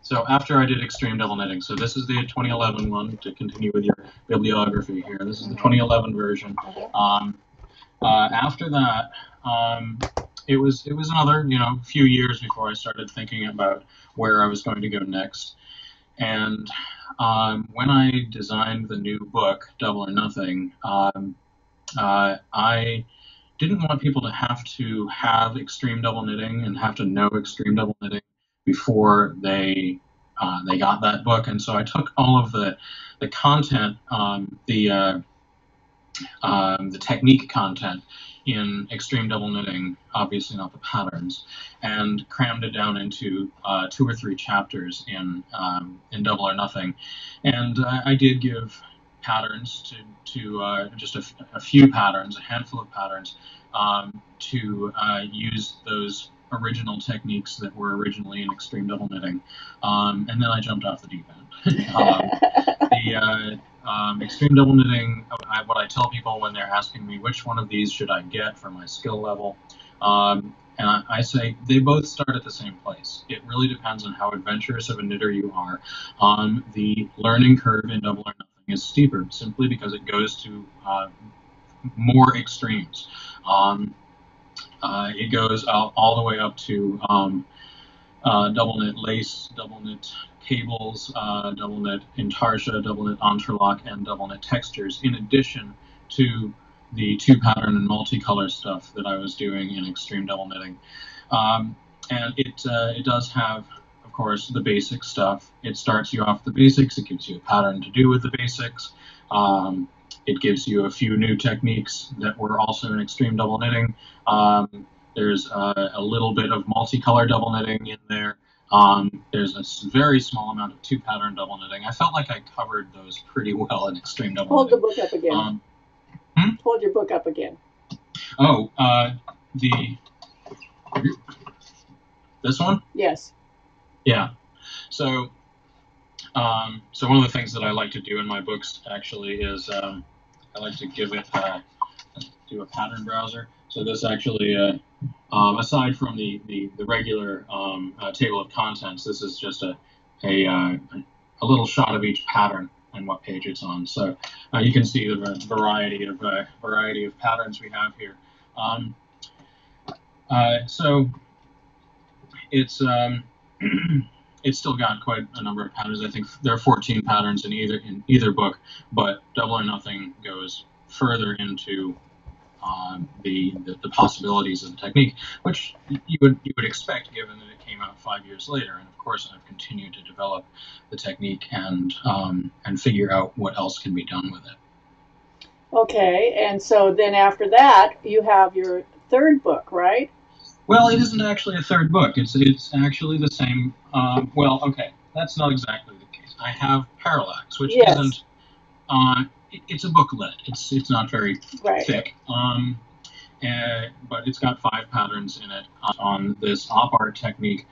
so after I did Extreme Double Knitting, so this is the 2011 one, to continue with your bibliography here. This is the 2011 version. After that, it was another, you know, few years before I started thinking about where I was going to go next. And when I designed the new book, Double or Nothing, I didn't want people to have extreme double knitting and have to know extreme double knitting before they got that book. And so I took all of the content, the technique content in extreme double knitting, obviously not the patterns, and crammed it down into 2 or 3 chapters in Double or Nothing. And I did give patterns to just a few patterns, a handful of patterns, to use those original techniques that were originally in extreme double knitting, and then I jumped off the deep end. Extreme double knitting, what I tell people when they're asking me which one of these should I get for my skill level, and I say they both start at the same place. It really depends on how adventurous of a knitter you are. The learning curve in Double or Nothing is steeper, simply because it goes to more extremes. It goes all the way up to double knit lace, double knit cables, double knit intarsia, double knit interlock, and double knit textures, in addition to the two pattern and multicolor stuff that I was doing in extreme double knitting. And it does have, of course, the basic stuff. It starts you off the basics. It gives you a pattern to do with the basics. It gives you a few new techniques that were also in extreme double knitting. There's a little bit of multicolor double knitting in there. There's a very small amount of two-pattern double knitting. I felt like I covered those pretty well in extreme double knitting. Hold the book up again. Hold your book up again. Oh, this one? Yes. Yeah, so one of the things that I like to do in my books actually is I like to give it do a pattern browser. So this actually, aside from the regular table of contents, this is just a little shot of each pattern and what page it's on. So you can see the variety of patterns we have here. So it's it's still got quite a number of patterns. I think there are 14 patterns in either book, but Double or Nothing goes further into the possibilities of the technique, which you would expect, given that it came out 5 years later. And of course, I've continued to develop the technique and figure out what else can be done with it. Okay, and so then after that, you have your third book, right? Well, it isn't actually a third book. It's actually the same. Well, okay, that's not exactly the case. I have Parallax, which yes. isn't. It's a booklet. It's not very right. thick. But it's got 5 patterns in it on this op art technique,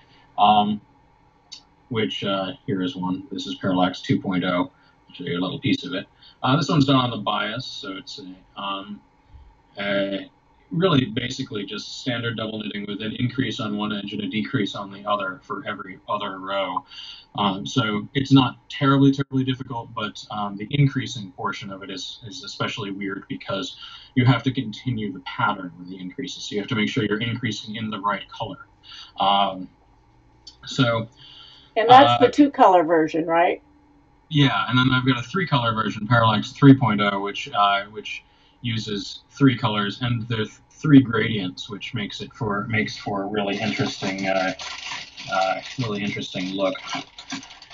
which here is one. This is Parallax 2.0. I'll show you a little piece of it. This one's done on the bias, so it's really basically just standard double knitting with an increase on one edge and a decrease on the other for every other row. So it's not terribly, terribly difficult, but the increasing portion of it is especially weird because you have to continue the pattern with the increases. So you have to make sure you're increasing in the right color. And that's the two-color version, right? Yeah, and then I've got a three-color version, Parallax 3.0, which uses 3 colors, and there's 3 gradients, which makes for a really interesting look.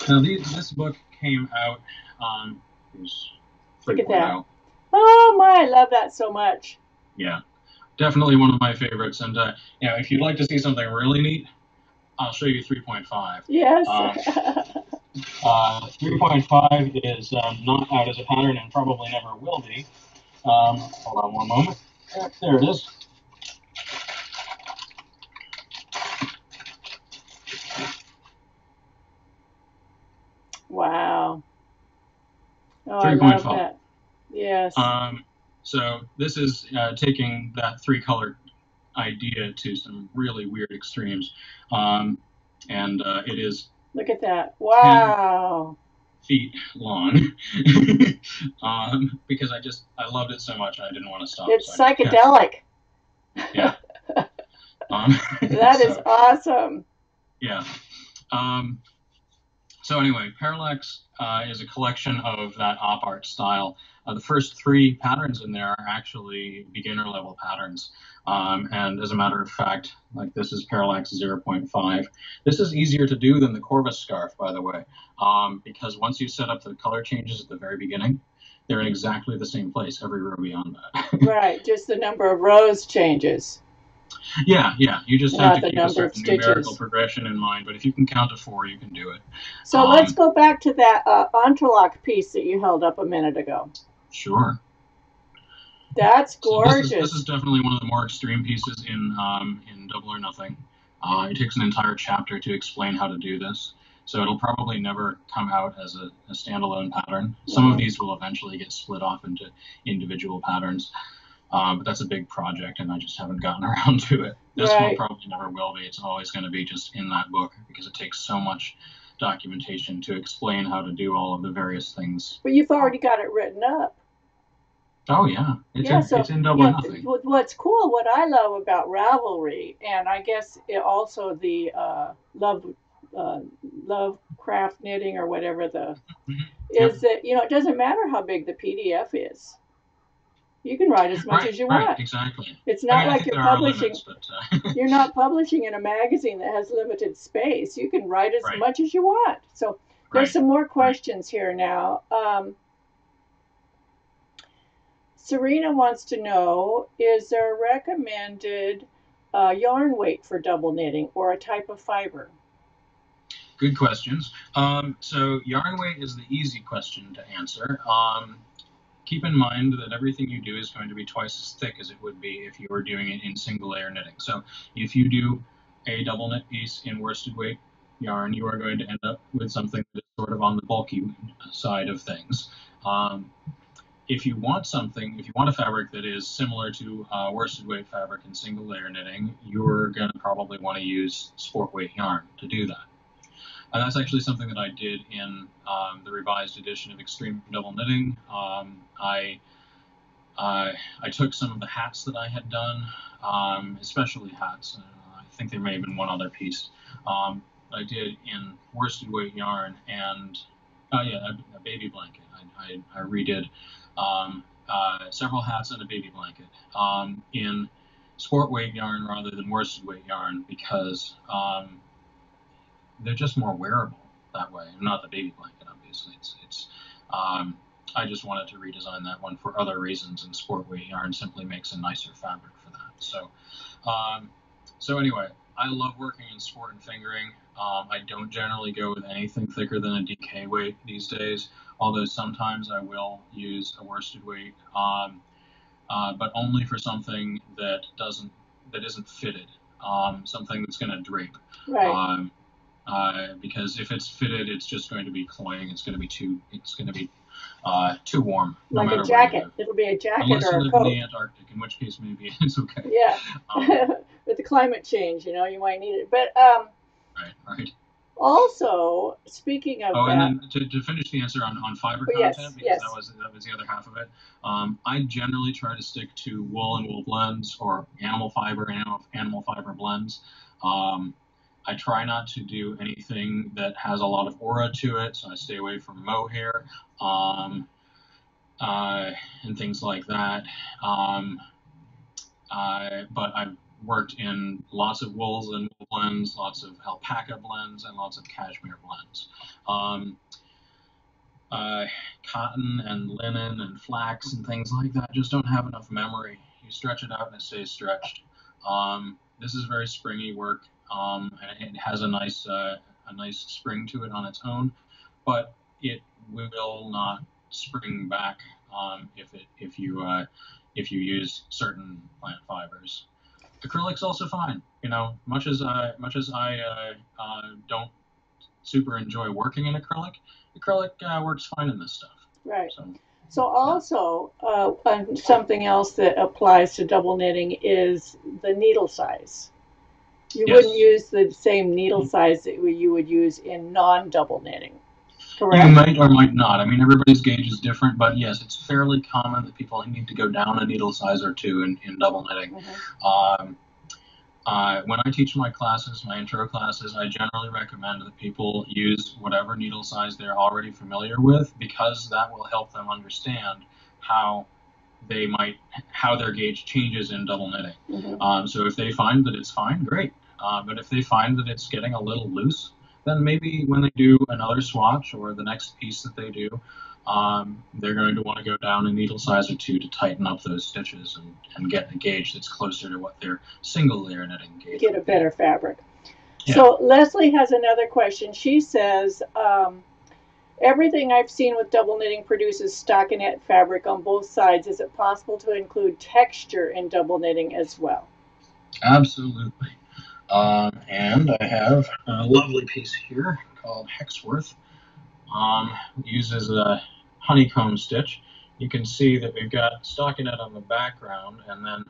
Now, this book came out on 3.0. Oh my, I love that so much. Yeah, definitely one of my favorites. And you know, if you'd like to see something really neat, I'll show you 3.5. Yes. 3.5 is not out as a pattern and probably never will be. Hold on one moment. There it is. Wow. Oh, 3.5. Yes. So this is taking that three-color idea to some really weird extremes, and it is. Look at that! Wow. 10 feet long, because I loved it so much I didn't want to stop. It's psychedelic. Yeah. That is awesome. Yeah. So anyway, Parallax is a collection of that op art style. The first 3 patterns in there are actually beginner level patterns. And as a matter of fact, like this is Parallax 0.5. This is easier to do than the Corvus scarf, by the way, because once you set up the color changes at the very beginning, they're in exactly the same place every row beyond that. Right, just the number of rows changes. Yeah, yeah. You just have to keep a certain numerical progression in mind, but if you can count to 4, you can do it. So let's go back to that interlock piece that you held up a minute ago. Sure. That's gorgeous. So this is definitely one of the more extreme pieces in Double or Nothing. It takes an entire chapter to explain how to do this, so it'll probably never come out as a standalone pattern. Some of these will eventually get split off into individual patterns. But that's a big project, and I just haven't gotten around to it. This one probably never will be. It's always going to be just in that book because it takes so much documentation to explain how to do all of the various things. But you've already got it written up. Oh, yeah. It's in Double Nothing. What's cool, what I love about Ravelry, and I guess also the Lovecraft Knitting or whatever, is that, you know, it doesn't matter how big the PDF is. You can write as much as you want. Exactly. It's not like you're publishing. You're not publishing in a magazine that has limited space. You can write as much as you want. So there's some more questions here now. Serena wants to know: is there a recommended yarn weight for double knitting or a type of fiber? Good questions. So yarn weight is the easy question to answer. Keep in mind that everything you do is going to be twice as thick as it would be if you were doing it in single layer knitting. So if you do a double knit piece in worsted weight yarn, you are going to end up with something that's sort of on the bulky side of things. If you want something, if you want a fabric that is similar to worsted weight fabric in single layer knitting, you're going to probably want to use sport weight yarn to do that. And that's actually something that I did in the revised edition of Extreme Double Knitting. I took some of the hats that I had done, especially hats. I think there may have been one other piece I did in worsted weight yarn and a baby blanket. I redid several hats and a baby blanket in sport weight yarn rather than worsted weight yarn because they're just more wearable that way. Not the baby blanket, obviously. I just wanted to redesign that one for other reasons, and sport weight yarn simply makes a nicer fabric for that. So So anyway, I love working in sport and fingering. I don't generally go with anything thicker than a DK weight these days, although sometimes I will use a worsted weight, but only for something that isn't fitted, something that's going to drape. Right. Because if it's fitted, it's just going to be cloying. It's going to be too warm. Like a jacket. It'll be a jacket or a coat. Unless you live in the Antarctic, in which case maybe it's okay. Yeah. With the climate change, you know, you might need it. But right. Also, speaking of and then to finish the answer on fiber content, because that was the other half of it, I generally try to stick to wool and wool blends or animal fiber blends. I try not to do anything that has a lot of aura to it, so I stay away from mohair and things like that. But I've worked in lots of wools and wool blends, lots of alpaca blends, and lots of cashmere blends. Cotton and linen and flax and things like that just don't have enough memory. You stretch it out and it stays stretched. This is very springy work, and it has a nice spring to it on its own, but it will not spring back if you use certain plant fibers. Acrylic's also fine, you know. Much as I don't super enjoy working in acrylic, works fine in this stuff. Right. So also something else that applies to double knitting is the needle size. You wouldn't use the same needle size that you would use in non-double knitting, correct? You might or might not. I mean, everybody's gauge is different, but yes, it's fairly common that people need to go down a needle size or two in double knitting. When I teach my classes, my intro classes, I generally recommend that people use whatever needle size they're already familiar with, because that will help them understand how their gauge changes in double knitting. So if they find that it's fine, great. But if they find that it's getting a little loose, then maybe when they do another swatch or the next piece that they do, they're going to want to go down a needle size or two to tighten up those stitches and get a gauge that's closer to what their single layer knitting gauge. Get a better fabric. Yeah. So Leslie has another question. She says, everything I've seen with double knitting produces stockinette fabric on both sides. Is it possible to include texture in double knitting as well? Absolutely. And I have a lovely piece here called Hexworth. It uses a honeycomb stitch. You can see that we've got stockinette on the background, and then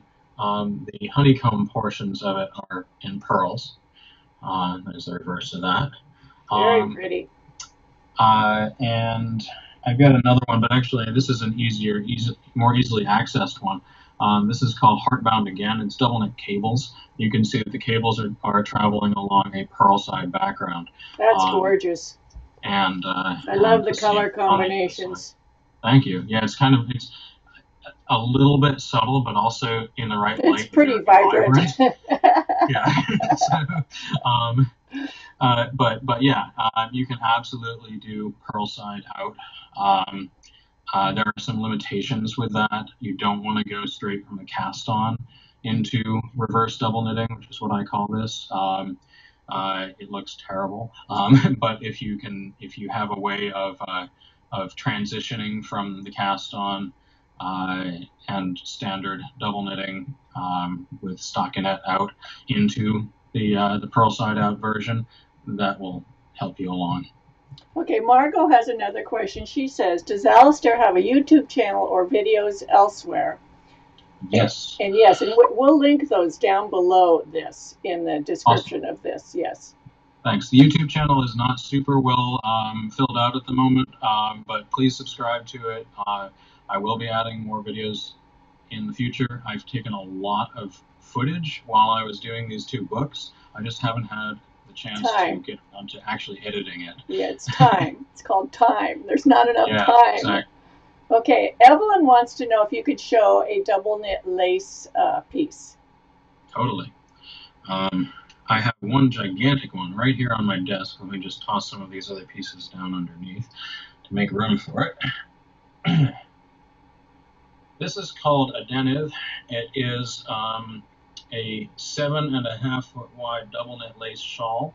the honeycomb portions of it are in pearls. There's the reverse of that. Very pretty. And I've got another one, but actually this is an more easily accessed one. This is called Heartbound again. It's double knit cables. You can see that the cables are traveling along a pearl side background. That's gorgeous. And I love the color combinations. Thank you. Yeah, it's kind of a little bit subtle, but also in the right light. It's pretty vibrant. Yeah. So, but yeah, you can absolutely do pearl side out. There are some limitations with that. You don't want to go straight from the cast on into reverse double knitting, which is what I call this. It looks terrible. But if you have a way of transitioning from the cast on and standard double knitting with stockinette out into the pearl side out version, that will help you along. Okay, Margot has another question. She says, does Alasdair have a YouTube channel or videos elsewhere? Yes. And yes, and we'll link those down below this in the description of this. Yes. Thanks. The YouTube channel is not super well filled out at the moment, but please subscribe to it. I will be adding more videos in the future. I've taken a lot of footage while I was doing these two books. I just haven't had the chance to get onto actually editing it. Yeah, it's time. It's called time. There's not enough time. Exactly. Okay, Evelyn wants to know if you could show a double knit lace piece. Totally. I have one gigantic one right here on my desk. Let me just toss some of these other pieces down underneath to make room for it. This is called a Denim. It is a 7.5 foot wide double knit lace shawl.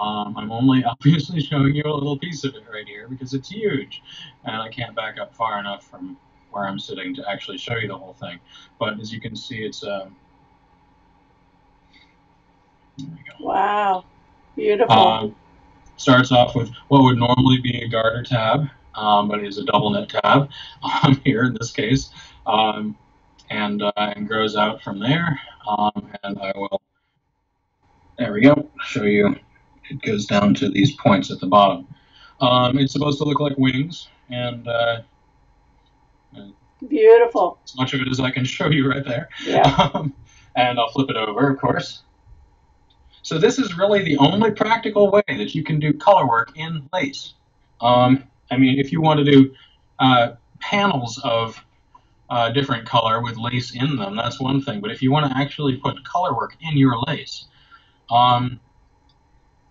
I'm only obviously showing you a little piece of it right here because it's huge, and I can't back up far enough from where I'm sitting to actually show you the whole thing. But as you can see, it's there we go. Wow, beautiful. Starts off with what would normally be a garter tab, but it is a double knit tab here in this case, and grows out from there. And I will, there we go, show you. It goes down to these points at the bottom. It's supposed to look like wings, and beautiful. As much of it as I can show you right there. Yeah. And I'll flip it over, of course. So this is really the only practical way that you can do color work in lace. I mean, if you want to do panels of different color with lace in them, that's one thing. But if you want to actually put color work in your lace,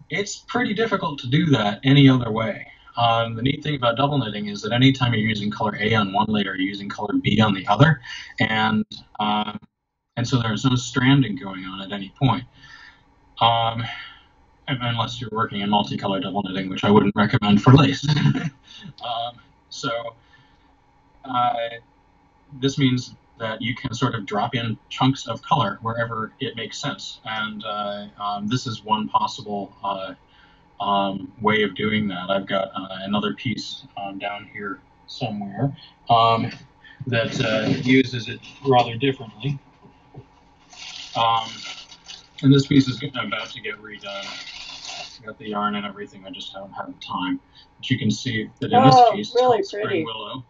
it's pretty difficult to do that any other way. The neat thing about double knitting is that anytime you're using color A on one layer, you're using color B on the other, and so there's no stranding going on at any point. Unless you're working in multicolor double knitting, which I wouldn't recommend for lace. This means that you can sort of drop in chunks of color wherever it makes sense. And this is one possible way of doing that. I've got another piece down here somewhere that uses it rather differently. And this piece is about to get redone. I've got the yarn and everything. I just don't have the time. But you can see that in this piece, really it's called Spring Willow.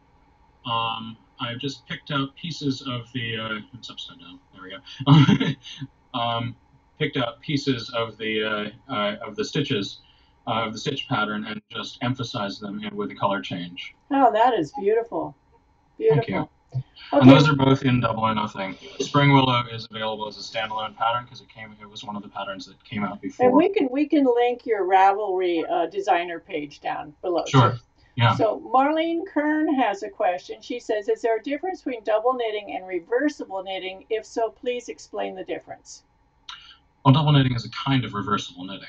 I've just picked out pieces of the, it's upside down, there we go, picked out pieces of the stitches, of the stitch pattern, and just emphasized them with a color change. Oh, that is beautiful. Beautiful. Thank you. Okay. And those are both in Double or Nothing. Spring Willow is available as a standalone pattern because it was one of the patterns that came out before. And we can link your Ravelry designer page down below. Sure. Yeah. So Marlene Kern has a question. She says, is there a difference between double knitting and reversible knitting? If so, please explain the difference. Well, double knitting is a kind of reversible knitting.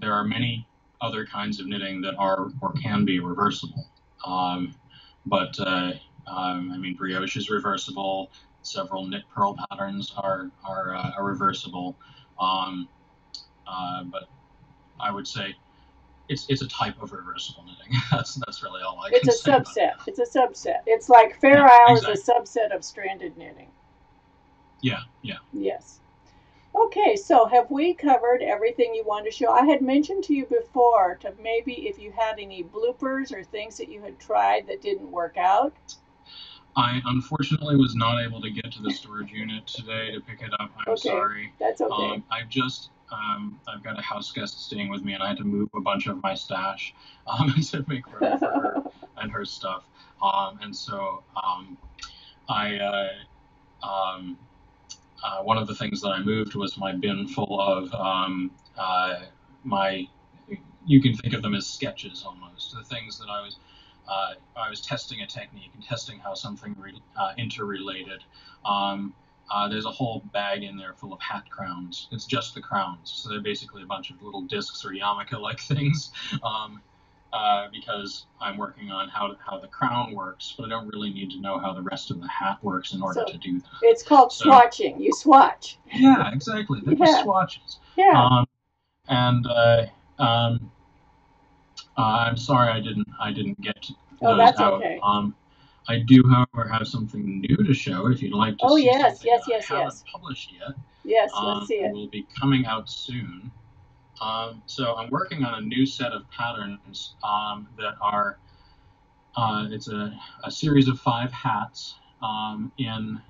There are many other kinds of knitting that are or can be reversible. I mean, brioche is reversible. Several knit purl patterns are reversible. But I would say it's a type of reversible knitting. That's really all I can say. It's a subset. It's a subset. It's like Fair Isle is a subset of stranded knitting. Yeah. Yeah. Yes. Okay, so have we covered everything you wanted to show? I had mentioned to you before to maybe if you had any bloopers or things that you had tried that didn't work out. I unfortunately was not able to get to the storage unit today to pick it up. I'm sorry. That's okay. I've got a house guest staying with me, and I had to move a bunch of my stash to make room for her and her stuff. One of the things that I moved was my bin full of you can think of them as sketches almost, the things that I was testing a technique and testing how something interrelated. There's a whole bag in there full of hat crowns. It's just the crowns. So they're basically a bunch of little discs or yarmulke-like things because I'm working on how the crown works, but I don't really need to know how the rest of the hat works in order to do that. It's called swatching. You swatch. Yeah, exactly. They're just swatches. Yeah. I'm sorry I didn't get to those that's out. Okay. I do, however, have something new to show if you'd like to see something that I haven't published yet. Yes, let's see it. It will be coming out soon. So I'm working on a new set of patterns that are, it's a series of 5 hats in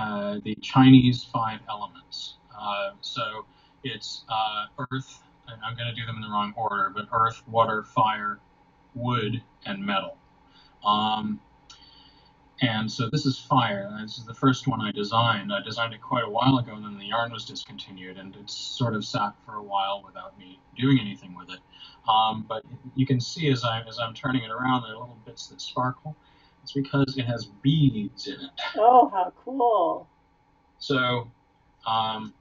the Chinese 5 elements. So it's earth, and I'm going to do them in the wrong order, but earth, water, fire, wood, and metal. And so this is fire. This is the first one I designed. I designed it quite a while ago, and then the yarn was discontinued, and it's sort of sat for a while without me doing anything with it. But you can see as I'm turning it around, there are little bits that sparkle, It's because it has beads in it. Oh, how cool. So, and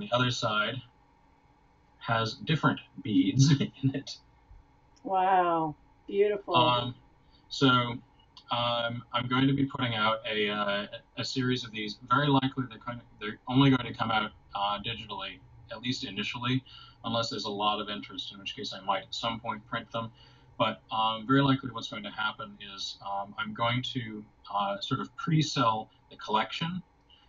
the other side has different beads in it. Wow, beautiful. I'm going to be putting out a series of these. Very likely they're only going to come out digitally, at least initially, unless there's a lot of interest, in which case I might at some point print them. But very likely what's going to happen is I'm going to sort of pre-sell the collection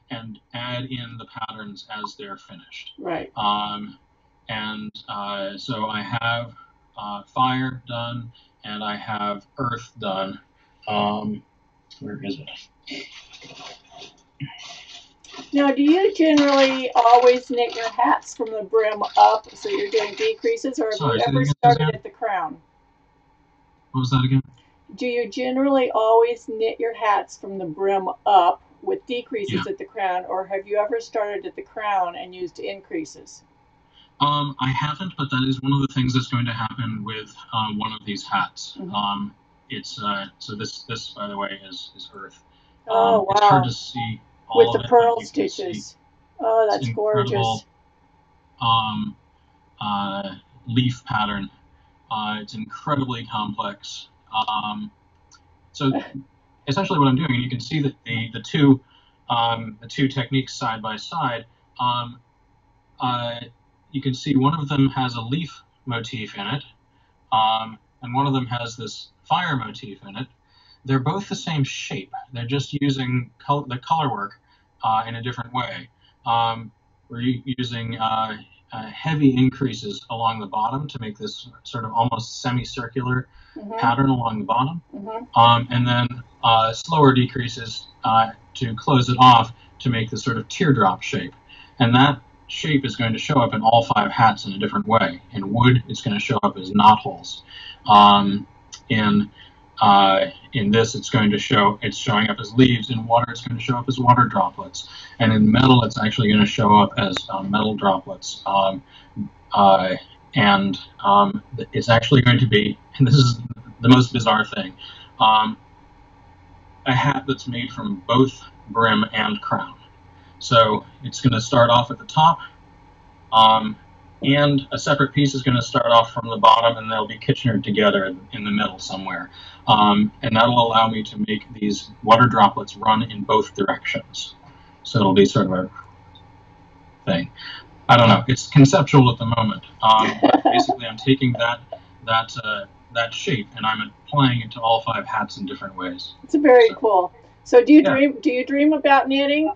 and add in the patterns as they're finished. Right. So I have fire done and I have earth done. Where is it? Now, do you generally always knit your hats from the brim up, so you're doing decreases, or have you ever started at the crown? What was that again? Do you generally always knit your hats from the brim up with decreases at the crown, or have you ever started at the crown and used increases? I haven't, but that is one of the things that's going to happen with one of these hats. Mm-hmm. So this by the way is earth. Oh, wow. It's hard to see all with of the it, pearl stitches. Oh, that's gorgeous. Leaf pattern. It's incredibly complex. So essentially what I'm doing, and you can see that the two techniques side by side. You can see one of them has a leaf motif in it, and one of them has this fire motif in it. They're both the same shape. They're just using the color work in a different way. We're using heavy increases along the bottom to make this sort of almost semicircular pattern along the bottom. Mm-hmm. And then slower decreases to close it off to make this sort of teardrop shape. And that shape is going to show up in all five hats in a different way. In wood, it's going to show up as knot holes. In this, it's showing up as leaves. In water, it's going to show up as water droplets. And in metal, it's actually going to show up as metal droplets. It's actually going to be, and this is the most bizarre thing, a hat that's made from both brim and crown. So it's going to start off at the top, and a separate piece is going to start off from the bottom, and they'll be kitchenered together in the middle somewhere. And that'll allow me to make these water droplets run in both directions. So it'll be sort of a thing. I don't know. It's conceptual at the moment. But basically, I'm taking that shape and I'm applying it to all five hats in different ways. It's very cool. So do you dream? Do you dream about knitting?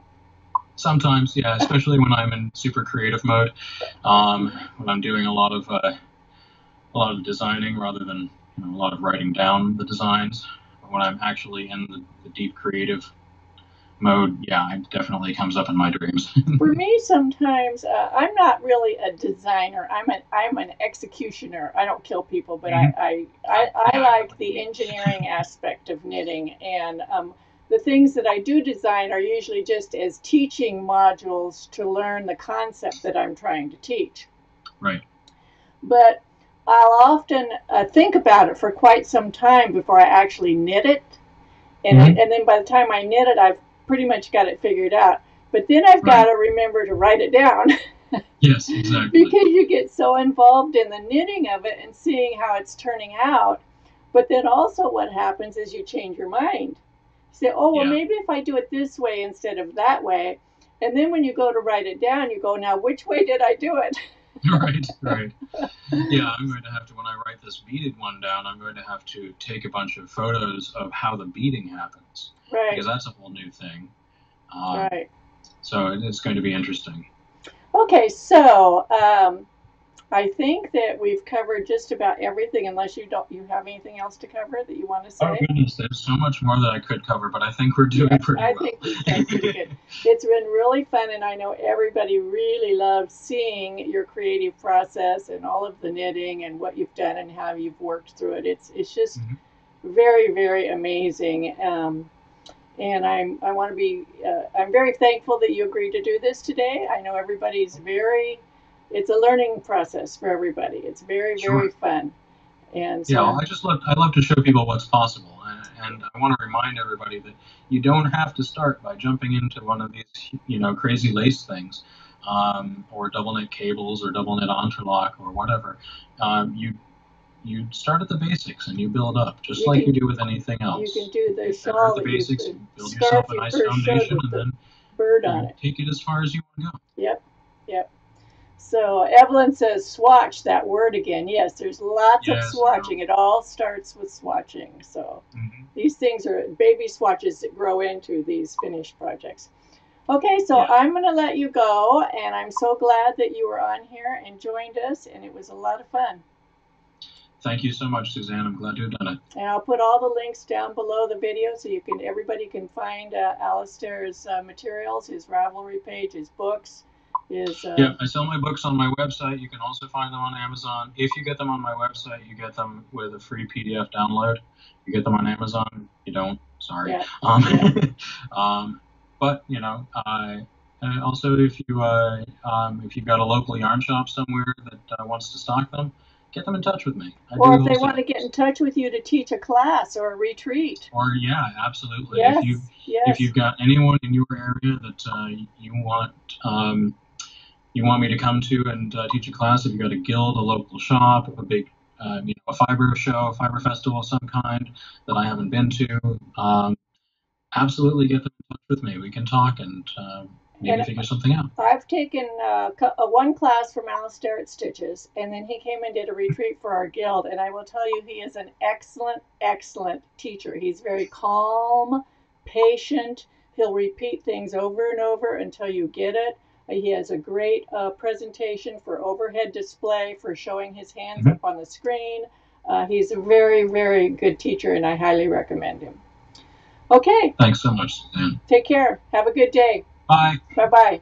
Sometimes, yeah, especially when I'm in super creative mode, when I'm doing a lot of designing rather than a lot of writing down the designs. But when I'm actually in the deep creative mode, yeah, it definitely comes up in my dreams. For me, sometimes I'm not really a designer. I'm an executioner. I don't kill people, but I like the engineering aspect of knitting, and the things that I do design are usually just as teaching modules to learn the concept that I'm trying to teach. Right. But I'll often think about it for quite some time before I actually knit it. And, and then by the time I knit it, I've pretty much got it figured out. But then I've got to remember to write it down. Yes, exactly. Because you get so involved in the knitting of it and seeing how it's turning out. But then also what happens is you change your mind. Say, oh, well, maybe if I do it this way instead of that way. And then when you go to write it down, you go, now, which way did I do it? Right, right. Yeah, I'm going to have to, when I write this beaded one down, I'm going to have to take a bunch of photos of how the beading happens. Right. Because that's a whole new thing. Right. So it's going to be interesting. Okay, so I think that we've covered just about everything, unless you have anything else to cover that you want to say. Oh goodness, there's so much more that I could cover, but I think we're doing pretty well. I think we've done pretty good. It's been really fun, and I know everybody really loves seeing your creative process and all of the knitting and what you've done and how you've worked through it. It's just very, very amazing. And I'm very thankful that you agreed to do this today. I know everybody's very. It's a learning process for everybody. It's very, very fun. And so, yeah, I love to show people what's possible. And I want to remind everybody that you don't have to start by jumping into one of these, you know, crazy lace things, or double knit cables or double knit interlock or whatever. You start at the basics and you build up, just like you do with anything else. You can do the shawl, the basics, build yourself a nice foundation, and then bird on it. Take it as far as you want to go. Yep, yep. So Evelyn says swatch, that word again. Yes, there's lots of swatching. It all starts with swatching. So these things are baby swatches that grow into these finished projects. Okay, so I'm going to let you go, and I'm so glad that you were on here and joined us, and it was a lot of fun. Thank you so much, Suzanne. I'm glad to have done it. And I'll put all the links down below the video so you can, everybody can find Alasdair's materials, his Ravelry page, his books. Yeah, I sell my books on my website. You can also find them on Amazon. If you get them on my website, you get them with a free PDF download. You get them on Amazon, you don't. Sorry. Yeah. But you know, and also if you if you've got a local yarn shop somewhere that wants to stock them, get them in touch with me. Or if they want to get in touch with you to teach a class or a retreat. Or absolutely. Yes, if you've got anyone in your area that you want me to come to and teach a class, if you've got a guild, a local shop, a big you know, a fiber show, a fiber festival of some kind that I haven't been to, absolutely get them in touch with me. We can talk and maybe figure something out. I've taken one class from Alasdair at Stitches, and then he came and did a retreat for our guild, and I will tell you, he is an excellent, excellent teacher. He's very calm, patient. He'll repeat things over and over until you get it. He has a great presentation for overhead display, for showing his hands up on the screen. He's a very, very good teacher, and I highly recommend him. Okay. Thanks so much, Suzanne. Take care. Have a good day. Bye. Bye-bye.